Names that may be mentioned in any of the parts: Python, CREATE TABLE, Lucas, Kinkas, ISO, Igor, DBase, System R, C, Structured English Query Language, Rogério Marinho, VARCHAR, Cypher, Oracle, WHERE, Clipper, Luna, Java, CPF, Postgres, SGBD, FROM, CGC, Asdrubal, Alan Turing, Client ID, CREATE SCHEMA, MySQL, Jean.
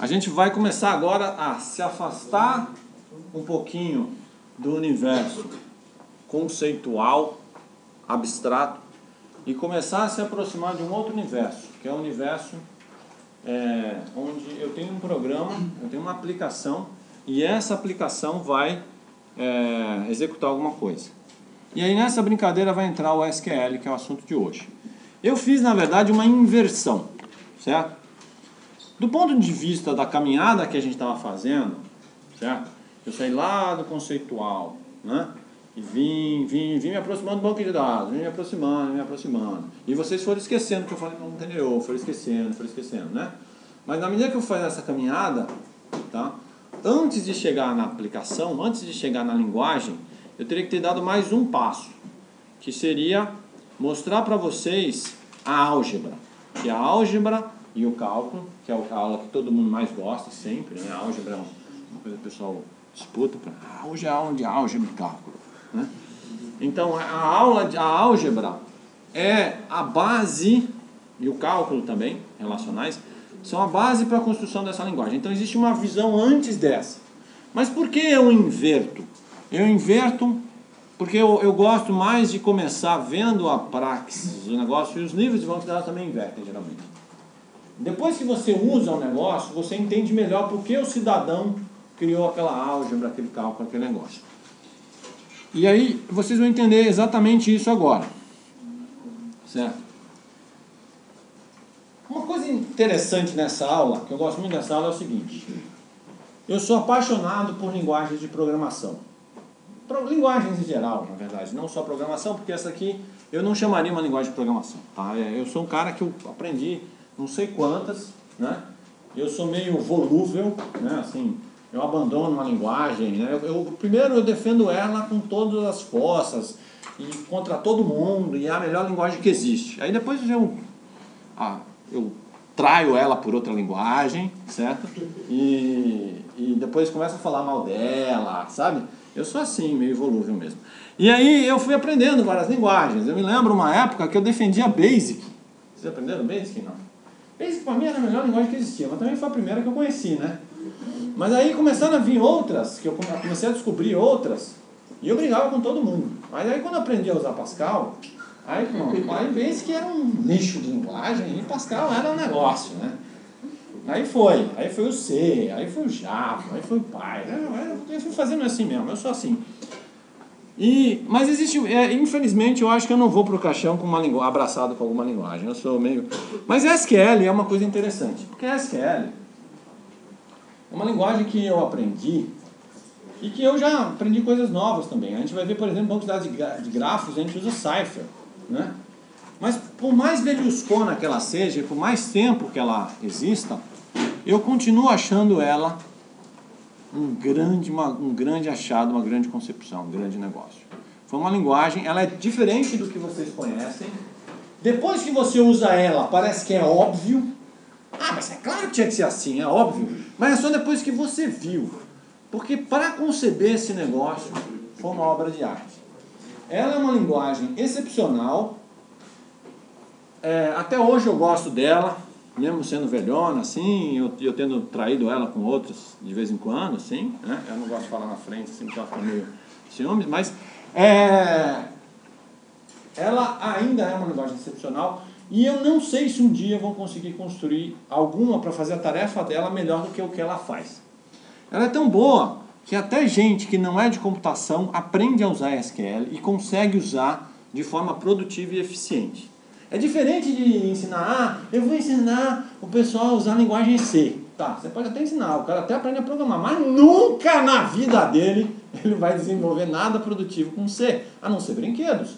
A gente vai começar agora a se afastar um pouquinho do universo conceitual, abstrato, e começar a se aproximar de um outro universo, que é o universo onde eu tenho um programa, eu tenho uma aplicação, e essa aplicação vai executar alguma coisa. E aí nessa brincadeira vai entrar o SQL, que é o assunto de hoje. Eu fiz, na verdade, uma inversão, certo? Do ponto de vista da caminhada que a gente estava fazendo, certo? Eu saí lá do conceitual, né? E vim me aproximando do banco de dados, vim me aproximando. E vocês foram esquecendo que eu falei no anterior, foram esquecendo, né? Mas na medida que eu fazia essa caminhada, tá? Antes de chegar na aplicação, antes de chegar na linguagem, eu teria que ter dado mais um passo, que seria mostrar para vocês a álgebra. Que a álgebra e o cálculo, que é a aula que todo mundo mais gosta sempre, né? A álgebra é uma coisa que o pessoal disputa, hoje é a aula de álgebra e cálculo. Né? Então a aula de álgebra é a base, e o cálculo também, relacionais, são a base para a construção dessa linguagem. Então existe uma visão antes dessa. Mas por que eu inverto? Eu inverto porque eu gosto mais de começar vendo a praxis do negócio, e os livros de banco de dados também invertem geralmente. Depois que você usa o negócio, você entende melhor porque o cidadão criou aquela álgebra, aquele cálculo, aquele negócio. E aí vocês vão entender exatamente isso agora, certo? Uma coisa interessante nessa aula, que eu gosto muito dessa aula, é o seguinte. Eu sou apaixonado por linguagens de programação. Linguagens em geral, na verdade, não só programação, porque essa aqui eu não chamaria uma linguagem de programação, tá? Eu sou um cara que eu aprendi não sei quantas, né? Eu sou meio volúvel, né? Assim, eu abandono uma linguagem, né? Primeiro eu defendo ela com todas as forças e contra todo mundo, e é a melhor linguagem que existe. Aí depois eu traio ela por outra linguagem, certo? E depois começo a falar mal dela, sabe? Eu sou assim, meio volúvel mesmo. E aí eu fui aprendendo várias linguagens. Eu me lembro uma época que eu defendia BASIC. Vocês aprenderam BASIC? Não. BASIC para mim era a melhor linguagem que existia, mas também foi a primeira que eu conheci, né? Mas aí começaram a vir outras, que eu comecei a descobrir outras, e eu brigava com todo mundo. Mas aí quando eu aprendi a usar Pascal, aí pronto, aí BASIC era um lixo de linguagem e Pascal era um negócio, né? Aí foi o C, aí foi o Java, aí foi o Python, eu fui fazendo assim mesmo, eu sou assim. Mas existe, infelizmente, eu acho que eu não vou para o caixão abraçado com alguma linguagem, eu sou meio... Mas SQL é uma coisa interessante, porque SQL é uma linguagem que eu aprendi e que eu já aprendi coisas novas também. A gente vai ver, por exemplo, banco de dados de grafos, a gente usa Cypher, né? Mas por mais velhoscona que ela seja, e por mais tempo que ela exista, eu continuo achando ela um grande achado, uma grande concepção, um grande negócio. Foi uma linguagem, ela é diferente do que vocês conhecem. Depois que você usa ela, parece que é óbvio. Ah, mas é claro que tinha que ser assim, é óbvio. Mas é só depois que você viu. Porque para conceber esse negócio, foi uma obra de arte. Ela é uma linguagem excepcional. Até hoje eu gosto dela. Mesmo sendo velhona, assim, eu tendo traído ela com outros de vez em quando, assim, né? Eu não gosto de falar na frente, assim, porque ela fica meio ciúmes, mas ela ainda é uma linguagem excepcional, e eu não sei se um dia eu vou conseguir construir alguma para fazer a tarefa dela melhor do que o que ela faz. Ela é tão boa que até gente que não é de computação aprende a usar SQL e consegue usar de forma produtiva e eficiente. É diferente de ensinar, eu vou ensinar o pessoal a usar a linguagem C. Tá, você pode até ensinar, o cara até aprende a programar, mas nunca na vida dele ele vai desenvolver nada produtivo com C, a não ser brinquedos.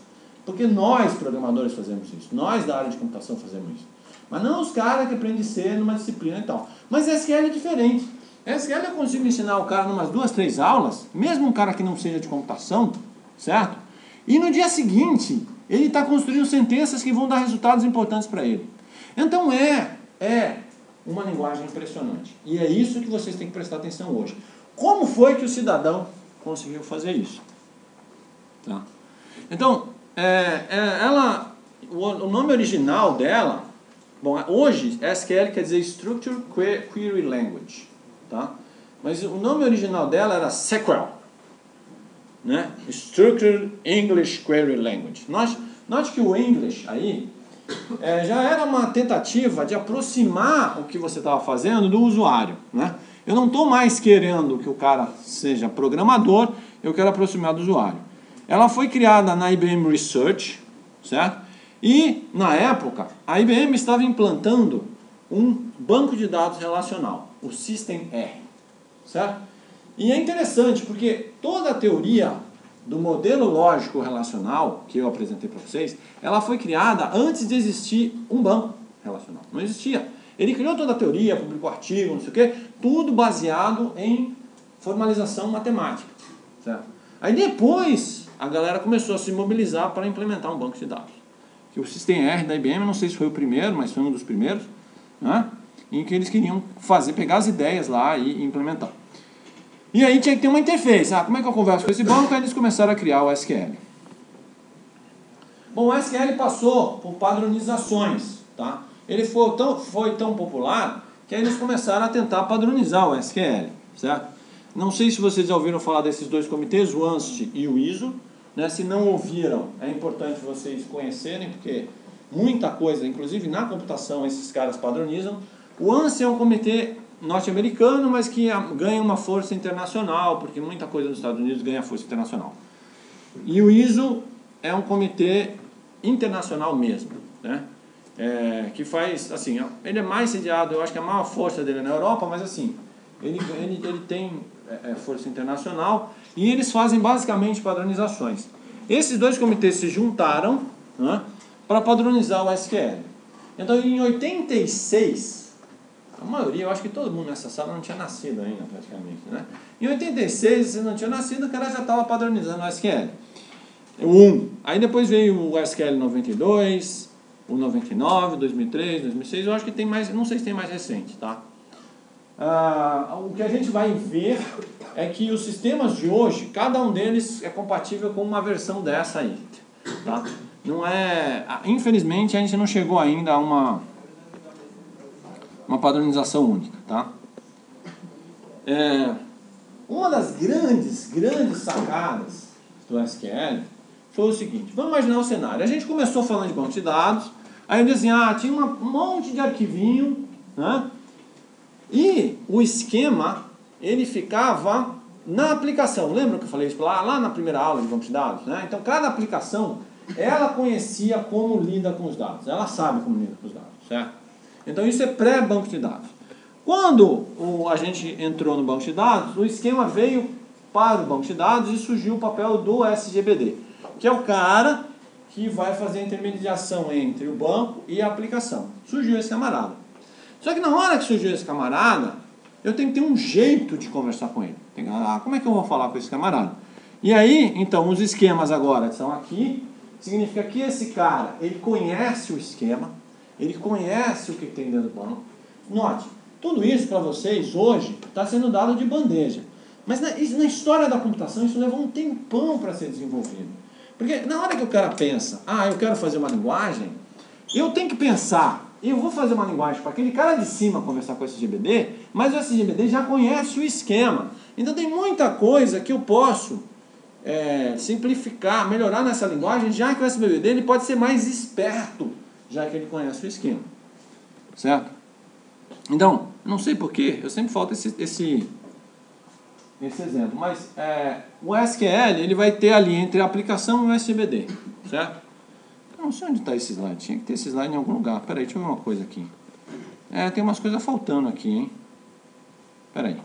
Porque nós, programadores, fazemos isso. Nós, da área de computação, fazemos isso. Mas não os caras que aprendem C numa disciplina e tal. Mas SQL é diferente. SQL eu consigo ensinar o cara numas 2, 3 aulas, mesmo um cara que não seja de computação, certo? E no dia seguinte... ele está construindo sentenças que vão dar resultados importantes para ele. Então é uma linguagem impressionante. E é isso que vocês têm que prestar atenção hoje. Como foi que o cidadão conseguiu fazer isso? Tá. Então, o nome original dela Bom, hoje SQL quer dizer Structure Query Language, tá? Mas o nome original dela era SQL, né? Structured English Query Language. Note que o English aí já era uma tentativa de aproximar o que você estava fazendo do usuário, né? Eu não estou mais querendo que o cara seja programador, eu quero aproximar do usuário. Ela foi criada na IBM Research, certo? E, na época, a IBM estava implantando um banco de dados relacional, o System R, certo? E é interessante, porque toda a teoria do modelo lógico relacional, que eu apresentei para vocês, ela foi criada antes de existir um banco relacional. Não existia. Ele criou toda a teoria, publicou artigo, não sei o quê, tudo baseado em formalização matemática, certo? Aí depois a galera começou a se mobilizar para implementar um banco de dados. Que o System R da IBM, não sei se foi o primeiro, mas foi um dos primeiros, né? Em que eles queriam fazer, pegar as ideias lá e implementar. E aí tinha que ter uma interface. Ah, como é que eu converso com esse banco? Aí eles começaram a criar o SQL. Bom, o SQL passou por padronizações, tá? Ele foi tão popular que aí eles começaram a tentar padronizar o SQL, certo? Não sei se vocês já ouviram falar desses dois comitês, o ANSI e o ISO, né? Se não ouviram, é importante vocês conhecerem, porque muita coisa, inclusive na computação, esses caras padronizam. O ANSI é um comitê norte-americano, mas que ganha uma força internacional, porque muita coisa nos Estados Unidos ganha força internacional. E o ISO é um comitê internacional mesmo, né? Que faz, assim, ele é mais sediado, eu acho que a maior força dele é na Europa, mas assim, ele tem força internacional e eles fazem basicamente padronizações. Esses dois comitês se juntaram, né, para padronizar o SQL. Então, em 86, a maioria, eu acho que todo mundo nessa sala não tinha nascido ainda, praticamente, né? Em 86, se não tinha nascido, o cara já estava padronizando o SQL. Aí depois veio o SQL 92... o 99, 2003, 2006, eu acho que tem mais, não sei se tem mais recente, tá? O que a gente vai ver é que os sistemas de hoje, cada um deles é compatível com uma versão dessa aí, tá? Não é, infelizmente a gente não chegou ainda a uma padronização única, tá? Uma das grandes sacadas do SQL foi o seguinte: vamos imaginar o cenário. A gente começou falando de banco de dados, aí eu disse assim, tinha um monte de arquivinho, né? E o esquema, ele ficava na aplicação. Lembra que eu falei isso lá na primeira aula de banco de dados, né? Então, cada aplicação, ela conhecia como lida com os dados. Ela sabe como lida com os dados, certo? Então, isso é pré-banco de dados. Quando a gente entrou no banco de dados, o esquema veio para o banco de dados e surgiu o papel do SGBD, que é o cara que vai fazer a intermediação entre o banco e a aplicação. Surgiu esse camarada. Só que na hora que surgiu esse camarada, eu tenho que ter um jeito de conversar com ele. Como é que eu vou falar com esse camarada? E aí, então, os esquemas agora estão aqui. Significa que esse cara, ele conhece o esquema, ele conhece o que tem dentro do banco. Note, tudo isso para vocês hoje está sendo dado de bandeja. Mas na história da computação isso levou um tempão para ser desenvolvido. Porque na hora que o cara pensa, eu quero fazer uma linguagem, eu tenho que pensar, eu vou fazer uma linguagem para aquele cara de cima conversar com o SGBD, mas o SGBD já conhece o esquema. Então tem muita coisa que eu posso simplificar, melhorar nessa linguagem, já que o SGBD ele pode ser mais esperto, já que ele conhece o esquema. Certo? Então, não sei porquê, eu sempre falo esse exemplo, mas o SQL ele vai ter ali entre a aplicação e o SGBD, certo? Eu não sei onde está esse slide, tinha que ter esse slide em algum lugar. Peraí, deixa eu ver uma coisa aqui. Tem umas coisas faltando aqui, hein? Peraí.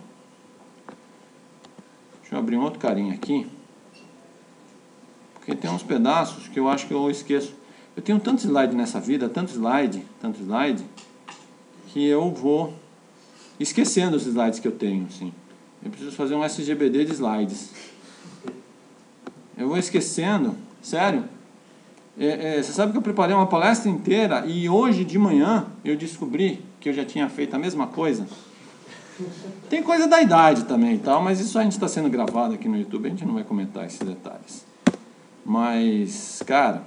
Deixa eu abrir um outro carinha aqui, porque tem uns pedaços que eu acho que eu esqueço. Eu tenho tanto slide nessa vida, tanto slide, que eu vou esquecendo os slides que eu tenho, assim. Eu preciso fazer um SGBD de slides. Eu vou esquecendo, sério. Você sabe que eu preparei uma palestra inteira e hoje de manhã eu descobri que eu já tinha feito a mesma coisa. Tem coisa da idade também e tal, mas isso a gente está sendo gravado aqui no YouTube, a gente não vai comentar esses detalhes. Mas, cara,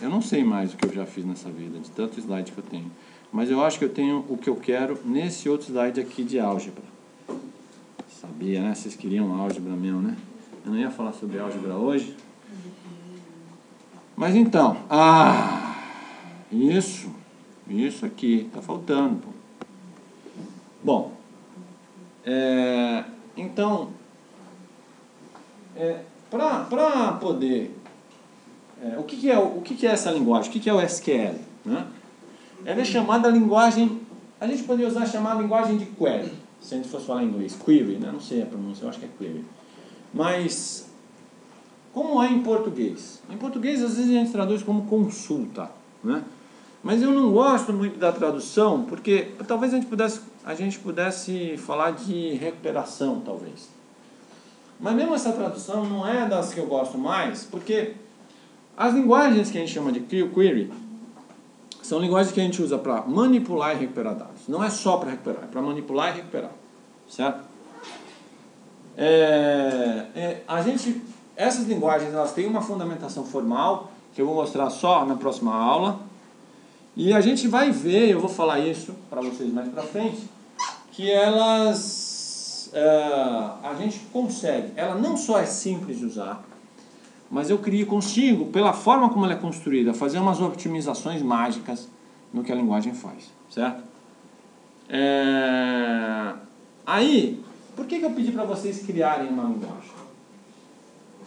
eu não sei mais o que eu já fiz nessa vida, de tanto slide que eu tenho. Mas eu acho que eu tenho o que eu quero nesse outro slide aqui de álgebra. Sabia, né? Vocês queriam álgebra mesmo, né? Eu não ia falar sobre álgebra hoje. Mas então, isso aqui tá faltando, pô. Bom, então, para poder, o que é essa linguagem? O que é o SQL? Né? Ela é chamada linguagem, a gente poderia usar chamada linguagem de query, se a gente fosse falar em inglês, query, né? Não sei a pronúncia, eu acho que é query. Mas, como é em português? Em português, às vezes, a gente traduz como consulta, né? Mas eu não gosto muito da tradução, porque talvez a gente pudesse falar de recuperação, talvez. Mas mesmo essa tradução não é das que eu gosto mais, porque as linguagens que a gente chama de query são linguagens que a gente usa para manipular e recuperar dados. Não é só para recuperar, é para manipular e recuperar, certo? Essas linguagens, elas têm uma fundamentação formal, que eu vou mostrar só na próxima aula. E a gente vai ver, eu vou falar isso para vocês mais para frente, que elas, a gente consegue, ela não só é simples de usar, mas eu consigo, pela forma como ela é construída, fazer umas otimizações mágicas no que a linguagem faz, certo? Aí, por que eu pedi para vocês criarem uma linguagem?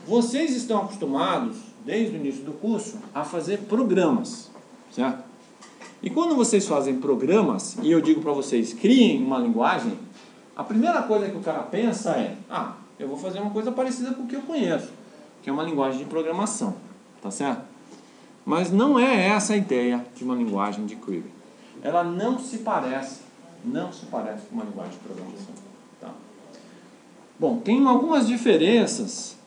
Vocês estão acostumados, desde o início do curso, a fazer programas, certo? E quando vocês fazem programas, e eu digo para vocês, criem uma linguagem, a primeira coisa que o cara pensa é, eu vou fazer uma coisa parecida com o que eu conheço, que é uma linguagem de programação, tá certo? Mas não é essa a ideia de uma linguagem de query. Ela não se parece com uma linguagem de programação, tá? Bom, tem algumas diferenças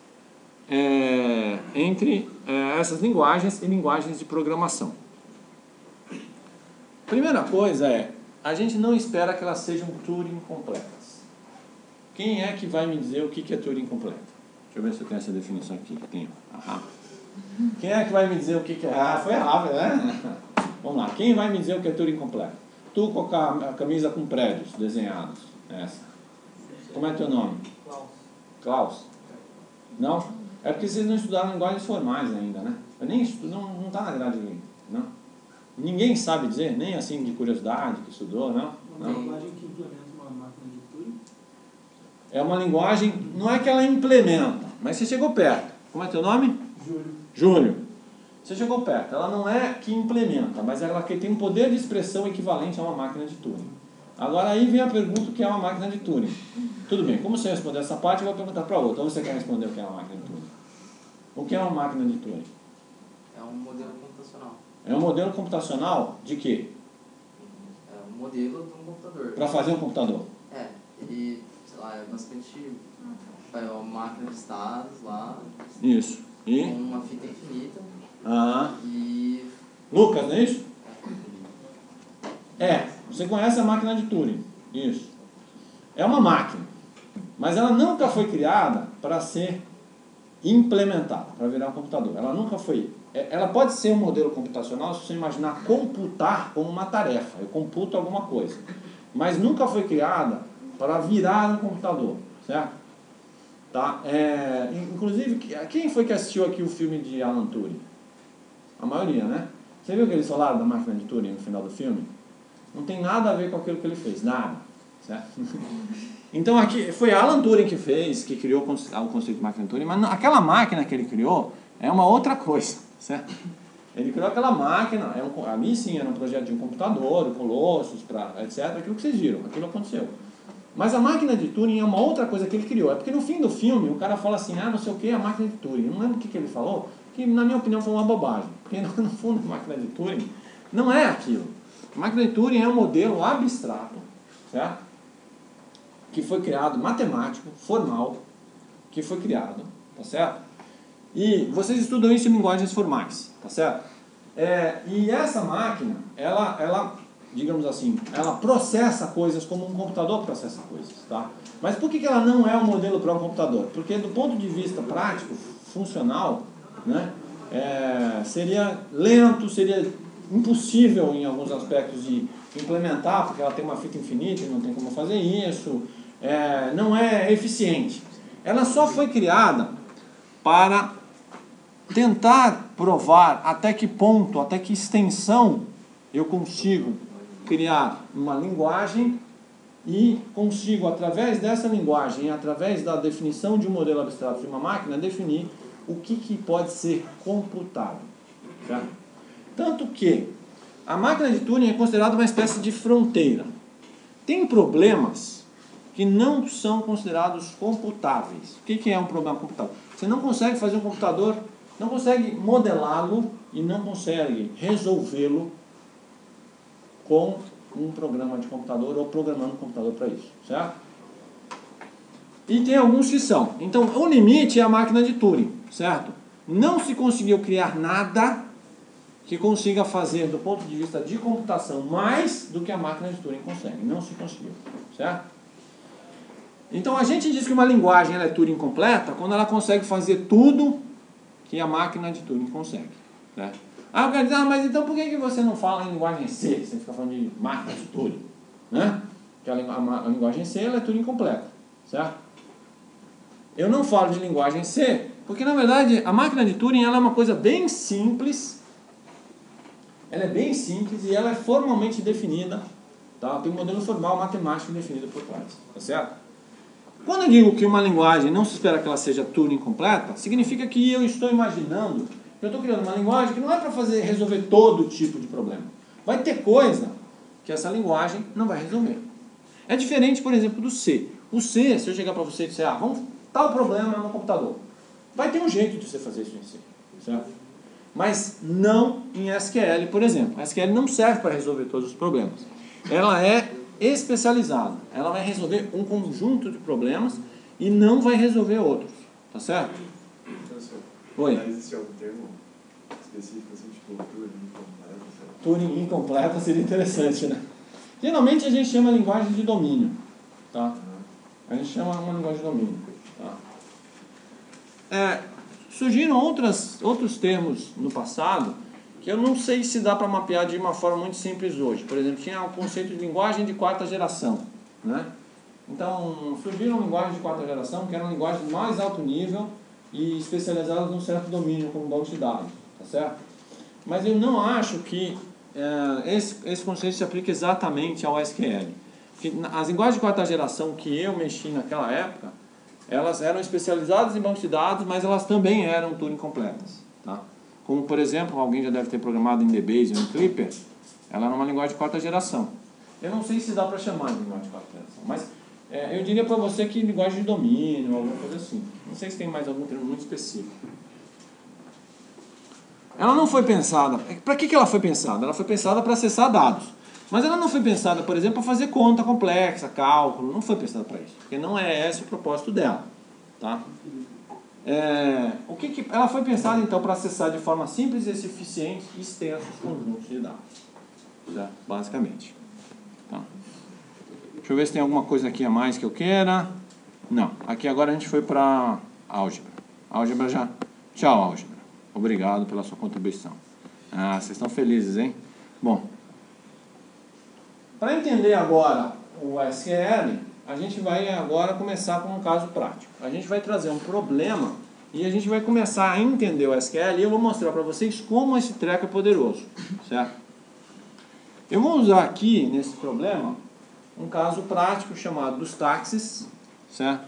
entre essas linguagens e linguagens de programação. Primeira coisa é, a gente não espera que elas sejam Turing completas. Quem é que vai me dizer o que é Turing completa? Deixa eu ver se eu tenho essa definição aqui. Tenho. Quem é que vai me dizer o que é... foi rápido, né? Vamos lá. Quem vai me dizer o que é Turing completo? Tu com a camisa com prédios desenhados. Essa. Como é teu nome? Klaus. Klaus? Não? É porque vocês não estudaram linguagens formais ainda, né? Eu nem estudo, não está na grade ainda, não? Ninguém sabe dizer, nem assim de curiosidade, que estudou, não? É uma linguagem que implementa uma máquina de Turing? É uma linguagem, não é que ela implementa, mas você chegou perto. Como é teu nome? Júlio. Júlio. Você chegou perto. Ela não é que implementa, mas ela que tem um poder de expressão equivalente a uma máquina de Turing. Agora aí vem a pergunta o que é uma máquina de Turing. Tudo bem, como você responder essa parte, eu vou perguntar para outra. Ou você quer responder o que é uma máquina de Turing? O que é uma máquina de Turing? É um modelo computacional. É um modelo computacional de quê? É um modelo de um computador. Para fazer um computador? Ele, sei lá, é bastante... É uma máquina de estados lá. Isso. E? Com uma fita infinita. E... Lucas, não é isso? Você conhece a máquina de Turing. Isso. É uma máquina. Mas ela nunca foi criada para ser implementada, para virar um computador. Ela nunca foi... Ela pode ser um modelo computacional se você imaginar computar como uma tarefa. Eu computo alguma coisa. Mas nunca foi criada para virar um computador, certo? Tá? Inclusive, quem foi que assistiu aqui o filme de Alan Turing? A maioria, né? Você viu o que eles falaram da máquina de Turing no final do filme? Não tem nada a ver com aquilo que ele fez, nada, certo? Então, aqui foi Alan Turing que fez, que criou o conceito de máquina de Turing, mas aquela máquina que ele criou é uma outra coisa. Certo? Ele criou aquela máquina, a mim sim, era um projeto de um computador, colossos, etc, aquilo que vocês viram, aquilo aconteceu. Mas a máquina de Turing é uma outra coisa que ele criou. É porque no fim do filme o cara fala assim, não sei o que, a máquina de Turing. Eu não lembro o que ele falou, que na minha opinião foi uma bobagem. Porque no fundo a máquina de Turing não é aquilo. A máquina de Turing é um modelo abstrato, certo? Que foi criado, matemático, formal, que foi criado, tá certo? E vocês estudam isso em linguagens formais, tá certo? E essa máquina, ela, digamos assim, ela processa coisas como um computador processa coisas, tá? Mas por que ela não é um modelo para um computador? Porque do ponto de vista prático, funcional, né, seria lento, seria impossível em alguns aspectos de implementar, porque ela tem uma fita infinita e não tem como fazer isso, não é eficiente. Ela só foi criada para tentar provar até que ponto, até que extensão eu consigo criar uma linguagem e consigo, através dessa linguagem, através da definição de um modelo abstrato de uma máquina, definir o que pode ser computado. Certo? Tanto que a máquina de Turing é considerada uma espécie de fronteira. Tem problemas que não são considerados computáveis. O que é um problema computável? Você não consegue fazer um computador, não consegue modelá-lo e não consegue resolvê-lo com um programa de computador ou programando um computador para isso, certo? E tem alguns que são. Então, o limite é a máquina de Turing, certo? Não se conseguiu criar nada que consiga fazer, do ponto de vista de computação, mais do que a máquina de Turing consegue. Não se conseguiu, certo? Então, a gente diz que uma linguagem ela é Turing completa quando ela consegue fazer tudo que a máquina de Turing consegue, certo? Ah, mas então por que você não fala em linguagem C? Você fica falando de máquina de Turing, né? Porque a linguagem C ela é Turing completa, certo? Eu não falo de linguagem C porque, na verdade, a máquina de Turing ela é uma coisa bem simples. Ela é bem simples e ela é formalmente definida, tá? Tem um modelo formal matemático definido por trás, tá certo? Quando eu digo que uma linguagem não se espera que ela seja Turing completa, significa que eu estou imaginando que eu estou criando uma linguagem que não é para resolver todo tipo de problema. Vai ter coisa que essa linguagem não vai resolver. É diferente, por exemplo, do C. O C, se eu chegar para você e disser, ah, vamos tal problema no computador, vai ter um jeito de você fazer isso em C, certo? Mas não em SQL, por exemplo. A SQL não serve para resolver todos os problemas. Ela é especializada. Ela vai resolver um conjunto de problemas e não vai resolver outros, tá certo? Oi. Mas existe algum termo específico assim, tipo Turing incompleta seria interessante, né? Geralmente a gente chama linguagem de domínio, tá? A gente chama uma linguagem de domínio, tá? Surgiram outros termos no passado que eu não sei se dá para mapear de uma forma muito simples hoje. Por exemplo, tinha o conceito de linguagem de quarta geração, né? Então, surgiram linguagens de quarta geração que eram linguagens de mais alto nível e especializadas num certo domínio, como banco de dados, tá certo? Mas eu não acho que esse conceito se aplica exatamente ao SQL. Porque as linguagens de quarta geração que eu mexi naquela época, elas eram especializadas em bancos de dados, mas elas também eram Turing completas, tá? Como, por exemplo, alguém já deve ter programado em DBase ou em Clipper, ela era uma linguagem de quarta geração. Eu não sei se dá para chamar de linguagem de quarta geração, mas eu diria para você que linguagem de domínio, alguma coisa assim. Não sei se tem mais algum termo muito específico. Ela não foi pensada... Para que ela foi pensada? Ela foi pensada para acessar dados. Mas ela não foi pensada, por exemplo, para fazer conta complexa, cálculo, não foi pensada para isso. Porque não é esse o propósito dela, tá? Ela foi pensada, então, para acessar de forma simples e eficiente e extensos conjuntos de dados, tá? Basicamente. Tá? Deixa eu ver se tem alguma coisa aqui a mais que eu queira. Não. Aqui agora a gente foi para álgebra. Álgebra já... Tchau, álgebra. Obrigado pela sua contribuição. Ah, vocês estão felizes, hein? Bom... Para entender agora o SQL, a gente vai agora começar com um caso prático. A gente vai trazer um problema e a gente vai começar a entender o SQL e eu vou mostrar para vocês como esse treco é poderoso, certo? Eu vou usar aqui, nesse problema, um caso prático chamado dos táxis, certo?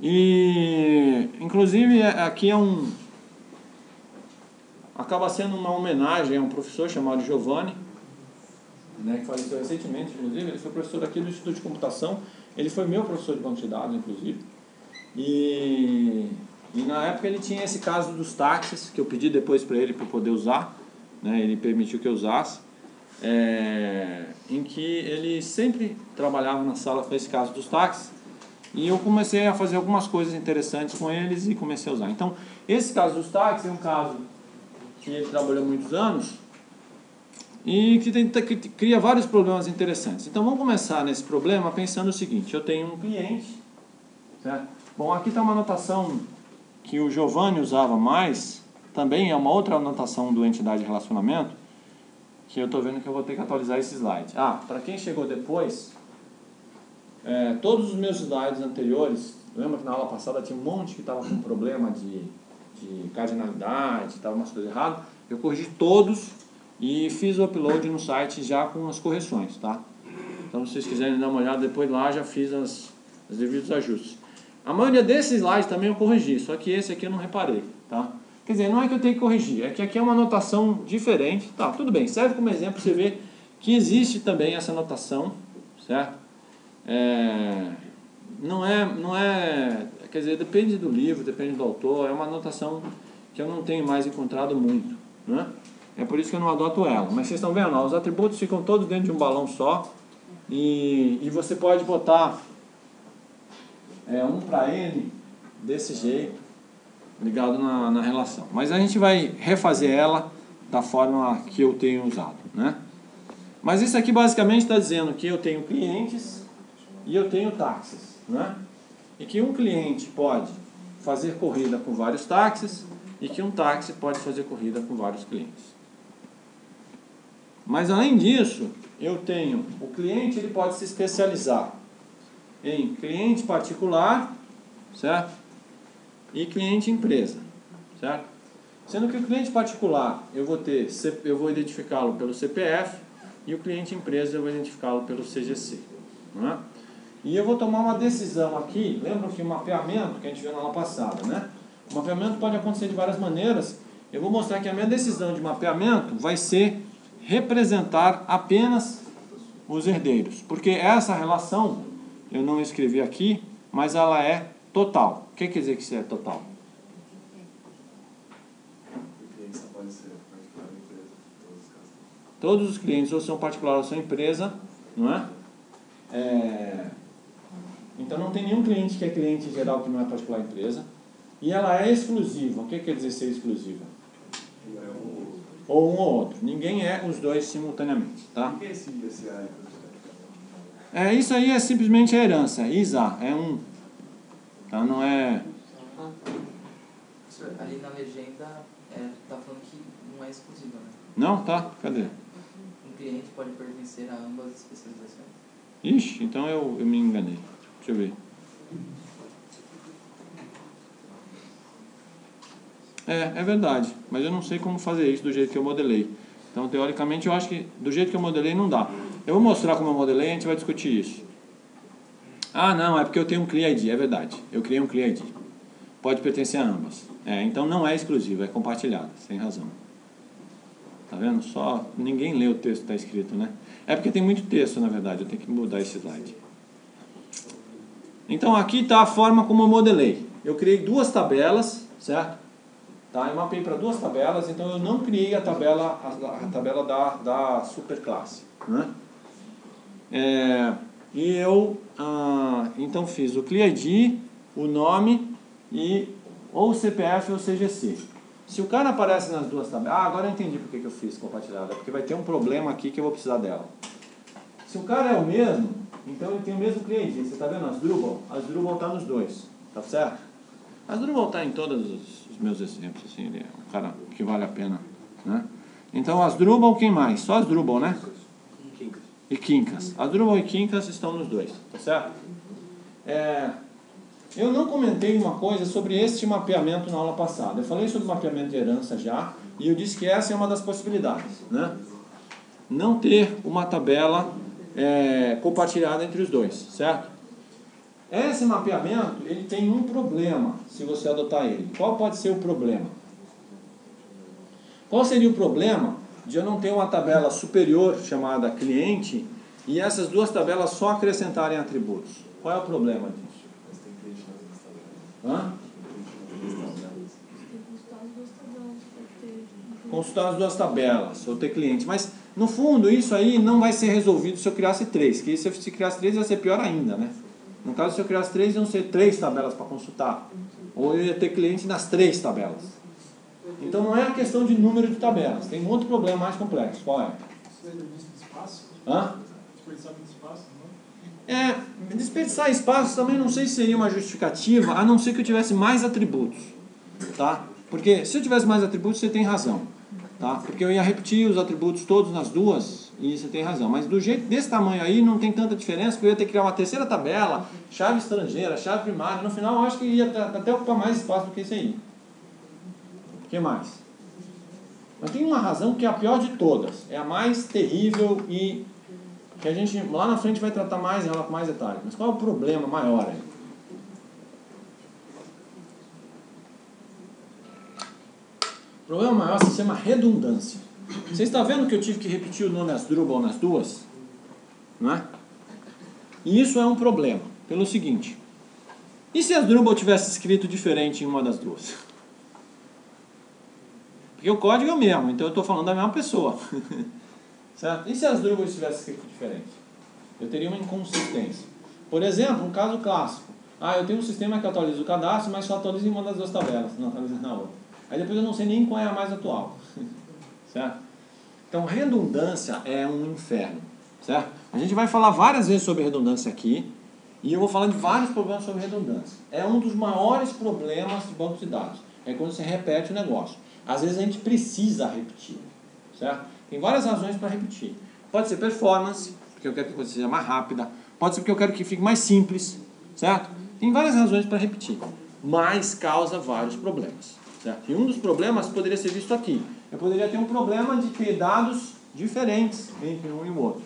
E, inclusive, aqui acaba sendo uma homenagem a um professor chamado Giovanni, né, que faleceu recentemente, inclusive. Ele foi professor aqui do Instituto de Computação. Ele foi meu professor de banco de dados, inclusive. E na época ele tinha esse caso dos táxis, que eu pedi depois para ele para poder usar, né, ele permitiu que eu usasse, em que ele sempre trabalhava na sala com esse caso dos táxis. E eu comecei a fazer algumas coisas interessantes com eles e comecei a usar. Então, esse caso dos táxis é um caso que ele trabalhou muitos anos e que cria vários problemas interessantes. Então vamos começar nesse problema pensando o seguinte: eu tenho um cliente, certo? Bom, aqui está uma anotação que o Giovanni usava mais, também é uma outra anotação do entidade de relacionamento, que eu estou vendo que eu vou ter que atualizar esse slide. Ah, para quem chegou depois, todos os meus slides anteriores, lembra que na aula passada tinha um monte que estava com problema de cardinalidade, estava umas coisas erradas, eu corrigi todos e fiz o upload no site já com as correções, tá? Então, se vocês quiserem dar uma olhada, depois lá já fiz os devidos ajustes. A maioria desses slides também eu corrigi, só que esse aqui eu não reparei, tá? Quer dizer, não é que eu tenho que corrigir, é que aqui é uma anotação diferente, tá? Tudo bem, serve como exemplo para você ver que existe também essa anotação, certo? Não é, quer dizer, depende do livro, depende do autor, é uma anotação que eu não tenho mais encontrado muito, né? É por isso que eu não adoto ela. Mas vocês estão vendo, ó, os atributos ficam todos dentro de um balão só e você pode botar 1 para N desse jeito, ligado na relação. Mas a gente vai refazer ela da forma que eu tenho usado, né? Mas isso aqui basicamente está dizendo que eu tenho clientes e eu tenho táxis, né? E que um cliente pode fazer corrida com vários táxis e que um táxi pode fazer corrida com vários clientes. Mas além disso, eu tenho o cliente, ele pode se especializar em cliente particular, certo? E cliente empresa, certo? Sendo que o cliente particular eu vou identificá-lo pelo CPF e o cliente empresa eu vou identificá-lo pelo CGC, né? E eu vou tomar uma decisão aqui, lembra que o mapeamento que a gente viu na aula passada, né? O mapeamento pode acontecer de várias maneiras. Eu vou mostrar que a minha decisão de mapeamento vai ser representar apenas os herdeiros, porque essa relação eu não escrevi aqui, mas ela é total. O que quer dizer que isso é total? Todos os clientes ou são particular ou são empresa, não é? Então não tem nenhum cliente que é cliente em geral que não é particular ou empresa. E ela é exclusiva. O que quer dizer ser exclusiva? Ou um ou outro. Ninguém é os dois simultaneamente, tá? Isso aí é simplesmente a herança. Isa é um. Tá? Não é... Ali na legenda tá falando que não é exclusiva, né? Não? Tá. Cadê? Um cliente pode pertencer a ambas as especializações. Ixi, então eu me enganei. Deixa eu ver. É verdade, mas eu não sei como fazer isso do jeito que eu modelei. Então, teoricamente, eu acho que do jeito que eu modelei não dá. Eu vou mostrar como eu modelei e a gente vai discutir isso. Ah, não, é porque eu tenho um CLI ID, é verdade. Eu criei um CLI ID. Pode pertencer a ambas. Então não é exclusivo, é compartilhado, sem razão. Tá vendo? Só ninguém lê o texto que está escrito, né? É porque tem muito texto, na verdade, eu tenho que mudar esse slide. Então, aqui está a forma como eu modelei. Eu criei duas tabelas, certo? Tá, eu mapeei para duas tabelas, então eu não criei a tabela da superclasse, né? E eu então fiz o Client ID, o nome e ou o CPF ou o CGC. Se o cara aparece nas duas tabelas... Ah, agora eu entendi porque que eu fiz compartilhada, porque vai ter um problema aqui que eu vou precisar dela. Se o cara é o mesmo, então ele tem o mesmo Client ID. Você está vendo? Asdrubal? Asdrubal está nos dois, tá certo? Asdrubal está em todos os meus exemplos, assim, ele é um cara que vale a pena, né? Então, Asdrubal, quem mais? Só Asdrubal, né? E Kinkas. Asdrubal e Kinkas estão nos dois, tá certo? Eu não comentei uma coisa sobre este mapeamento na aula passada. Eu falei sobre mapeamento de herança já, e eu disse que essa é uma das possibilidades, né? Não ter uma tabela compartilhada entre os dois, certo? Esse mapeamento, ele tem um problema, se você adotar ele. Qual pode ser o problema? Qual seria o problema de eu não ter uma tabela superior chamada cliente e essas duas tabelas só acrescentarem atributos? Qual é o problema disso? Mas tem cliente nas duas tabelas. Consultar as duas tabelas, ou ter cliente. Mas, no fundo, isso aí não vai ser resolvido se eu criasse 3, que se eu criasse 3 vai ser pior ainda, né? No caso, se eu criasse 3, iam ser 3 tabelas para consultar. Ou eu ia ter cliente nas 3 tabelas. Então, não é a questão de número de tabelas. Tem um outro problema mais complexo. Qual é? Desperdiçar espaço? Desperdiçar espaço também não sei se seria uma justificativa, a não ser que eu tivesse mais atributos. Tá? Porque se eu tivesse mais atributos, você tem razão. tá? Porque eu ia repetir os atributos todos nas duas, e você tem razão. Mas do jeito desse tamanho aí, não tem tanta diferença, porque eu ia ter que criar uma terceira tabela, chave estrangeira, chave primária. No final, eu acho que ia até ocupar mais espaço do que isso aí. O que mais? Mas tem uma razão que é a pior de todas. É a mais terrível e que a gente lá na frente vai tratar mais ela com mais detalhes. Mas qual é o problema maior aí? O problema maior se chama redundância. Você está vendo que eu tive que repetir o nome Asdrubal nas duas? Não é? E isso é um problema, pelo seguinte. E se Asdrubal tivesse escrito diferente em uma das duas? Porque o código é o mesmo, então eu estou falando da mesma pessoa. Certo? E se Asdrubal tivesse escrito diferente? Eu teria uma inconsistência. Por exemplo, um caso clássico. Ah, eu tenho um sistema que atualiza o cadastro, mas só atualiza em uma das duas tabelas, não atualiza na outra. Aí depois eu não sei nem qual é a mais atual, certo? Então redundância é um inferno, certo? A gente vai falar várias vezes sobre redundância aqui, e eu vou falar de vários problemas sobre redundância. É um dos maiores problemas de banco de dados, é quando você repete o negócio. Às vezes a gente precisa repetir, certo? Tem várias razões para repetir. Pode ser performance, porque eu quero que a coisa seja mais rápida, pode ser porque eu quero que fique mais simples, certo? Tem várias razões para repetir, mas causa vários problemas. Certo? E um dos problemas poderia ser visto aqui. Eu poderia ter um problema de ter dados diferentes entre um e o outro.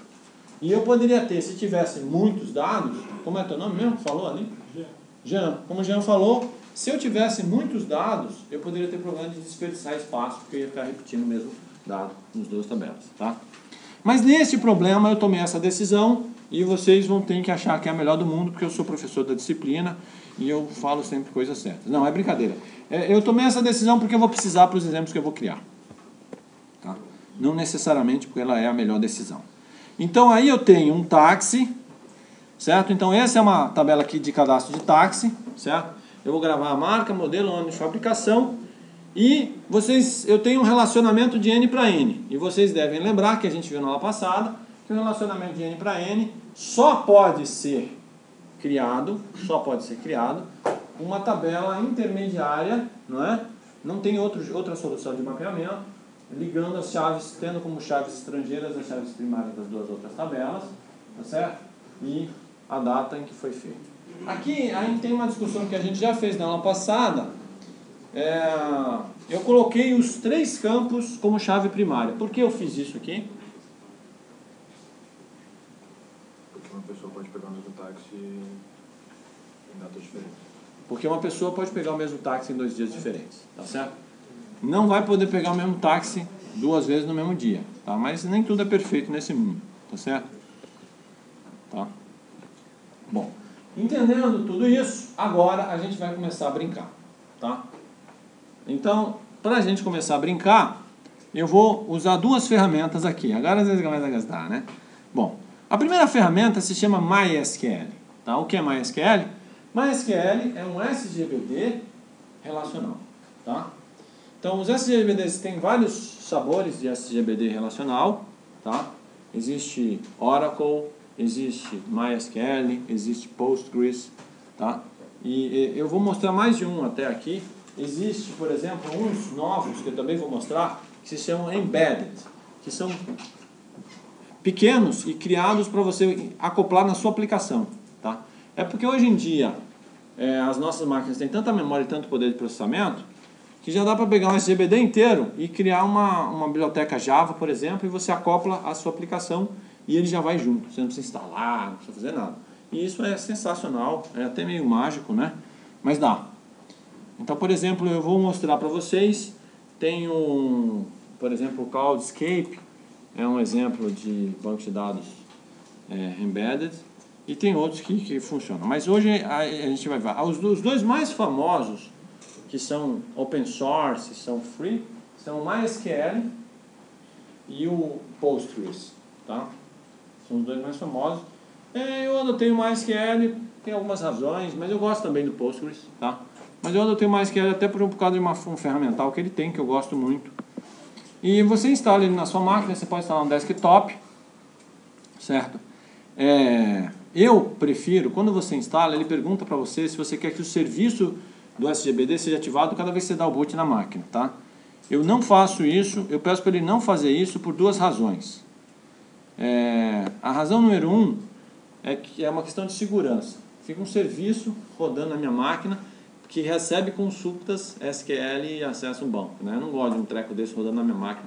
E eu poderia ter, se tivesse muitos dados, como é teu nome mesmo que falou ali? Jean. Como o Jean falou, se eu tivesse muitos dados, eu poderia ter problema de desperdiçar espaço, porque eu ia ficar repetindo o mesmo dado nos dois tabelas. Tá? Mas nesse problema eu tomei essa decisão, e vocês vão ter que achar que é a melhor do mundo, porque eu sou professor da disciplina, e eu falo sempre coisas certas. Não, é brincadeira. Eu tomei essa decisão porque eu vou precisar para os exemplos que eu vou criar. Tá? Não necessariamente porque ela é a melhor decisão. Então aí eu tenho um táxi, certo? Então essa é uma tabela aqui de cadastro de táxi, certo? Eu vou gravar a marca, modelo, ano de fabricação. E vocês, eu tenho um relacionamento de N para N. E vocês devem lembrar que a gente viu na aula passada que o relacionamento de N para N só pode ser criado, uma tabela intermediária, não é? Não tem outra solução de mapeamento, ligando as chaves, tendo como chaves estrangeiras as chaves primárias das duas outras tabelas, tá certo? E a data em que foi feito. Aqui a gente tem uma discussão que a gente já fez na aula passada. Eu coloquei os três campos como chave primária. Por que eu fiz isso aqui? Porque uma pessoa pode pegar o mesmo táxi em datas diferentes. Porque uma pessoa pode pegar o mesmo táxi em dois dias diferentes, tá certo? Não vai poder pegar o mesmo táxi duas vezes no mesmo dia, tá? Mas nem tudo é perfeito nesse mundo, tá certo? Tá? Bom, entendendo tudo isso, agora a gente vai começar a brincar, tá? Então, para a gente começar a brincar, eu vou usar duas ferramentas aqui. Agora às vezes vai gastar, né? Bom, a primeira ferramenta se chama MySQL, tá? O que é MySQL? MySQL é um SGBD relacional, tá? Então, os SGBDs têm vários sabores de SGBD relacional, tá? Existe Oracle, existe MySQL, existe Postgres, tá? E eu vou mostrar mais de um até aqui. Existe, por exemplo, uns novos que eu também vou mostrar, que se chamam Embedded, que são pequenos e criados para você acoplar na sua aplicação, tá? É porque hoje em dia as nossas máquinas têm tanta memória e tanto poder de processamento que já dá para pegar um SGBD inteiro e criar uma biblioteca Java, por exemplo, e você acopla a sua aplicação e ele já vai junto. Você não precisa instalar, não precisa fazer nada. E isso é sensacional, é até meio mágico, né? Mas dá. Então, por exemplo, eu vou mostrar para vocês. Tem um, por exemplo, o Cloudscape, é um exemplo de banco de dados embedded. E tem outros que funcionam. Mas hoje a gente vai ver. Os dois mais famosos, que são open source, são free, são o MySQL e o Postgres. Tá? São os dois mais famosos. Eu adotei o MySQL, tem algumas razões, mas eu gosto também do Postgres. Tá? Mas eu adotei o MySQL até por causa de um ferramental que ele tem, que eu gosto muito. E você instala ele na sua máquina, você pode instalar no desktop. Certo? Eu prefiro, quando você instala, ele pergunta para você se você quer que o serviço do SGBD seja ativado cada vez que você dá o boot na máquina, tá? Eu não faço isso, eu peço para ele não fazer isso por duas razões. A razão número um é que é uma questão de segurança. Fica um serviço rodando na minha máquina que recebe consultas SQL e acessa um banco, né? Eu não gosto de um treco desse rodando na minha máquina.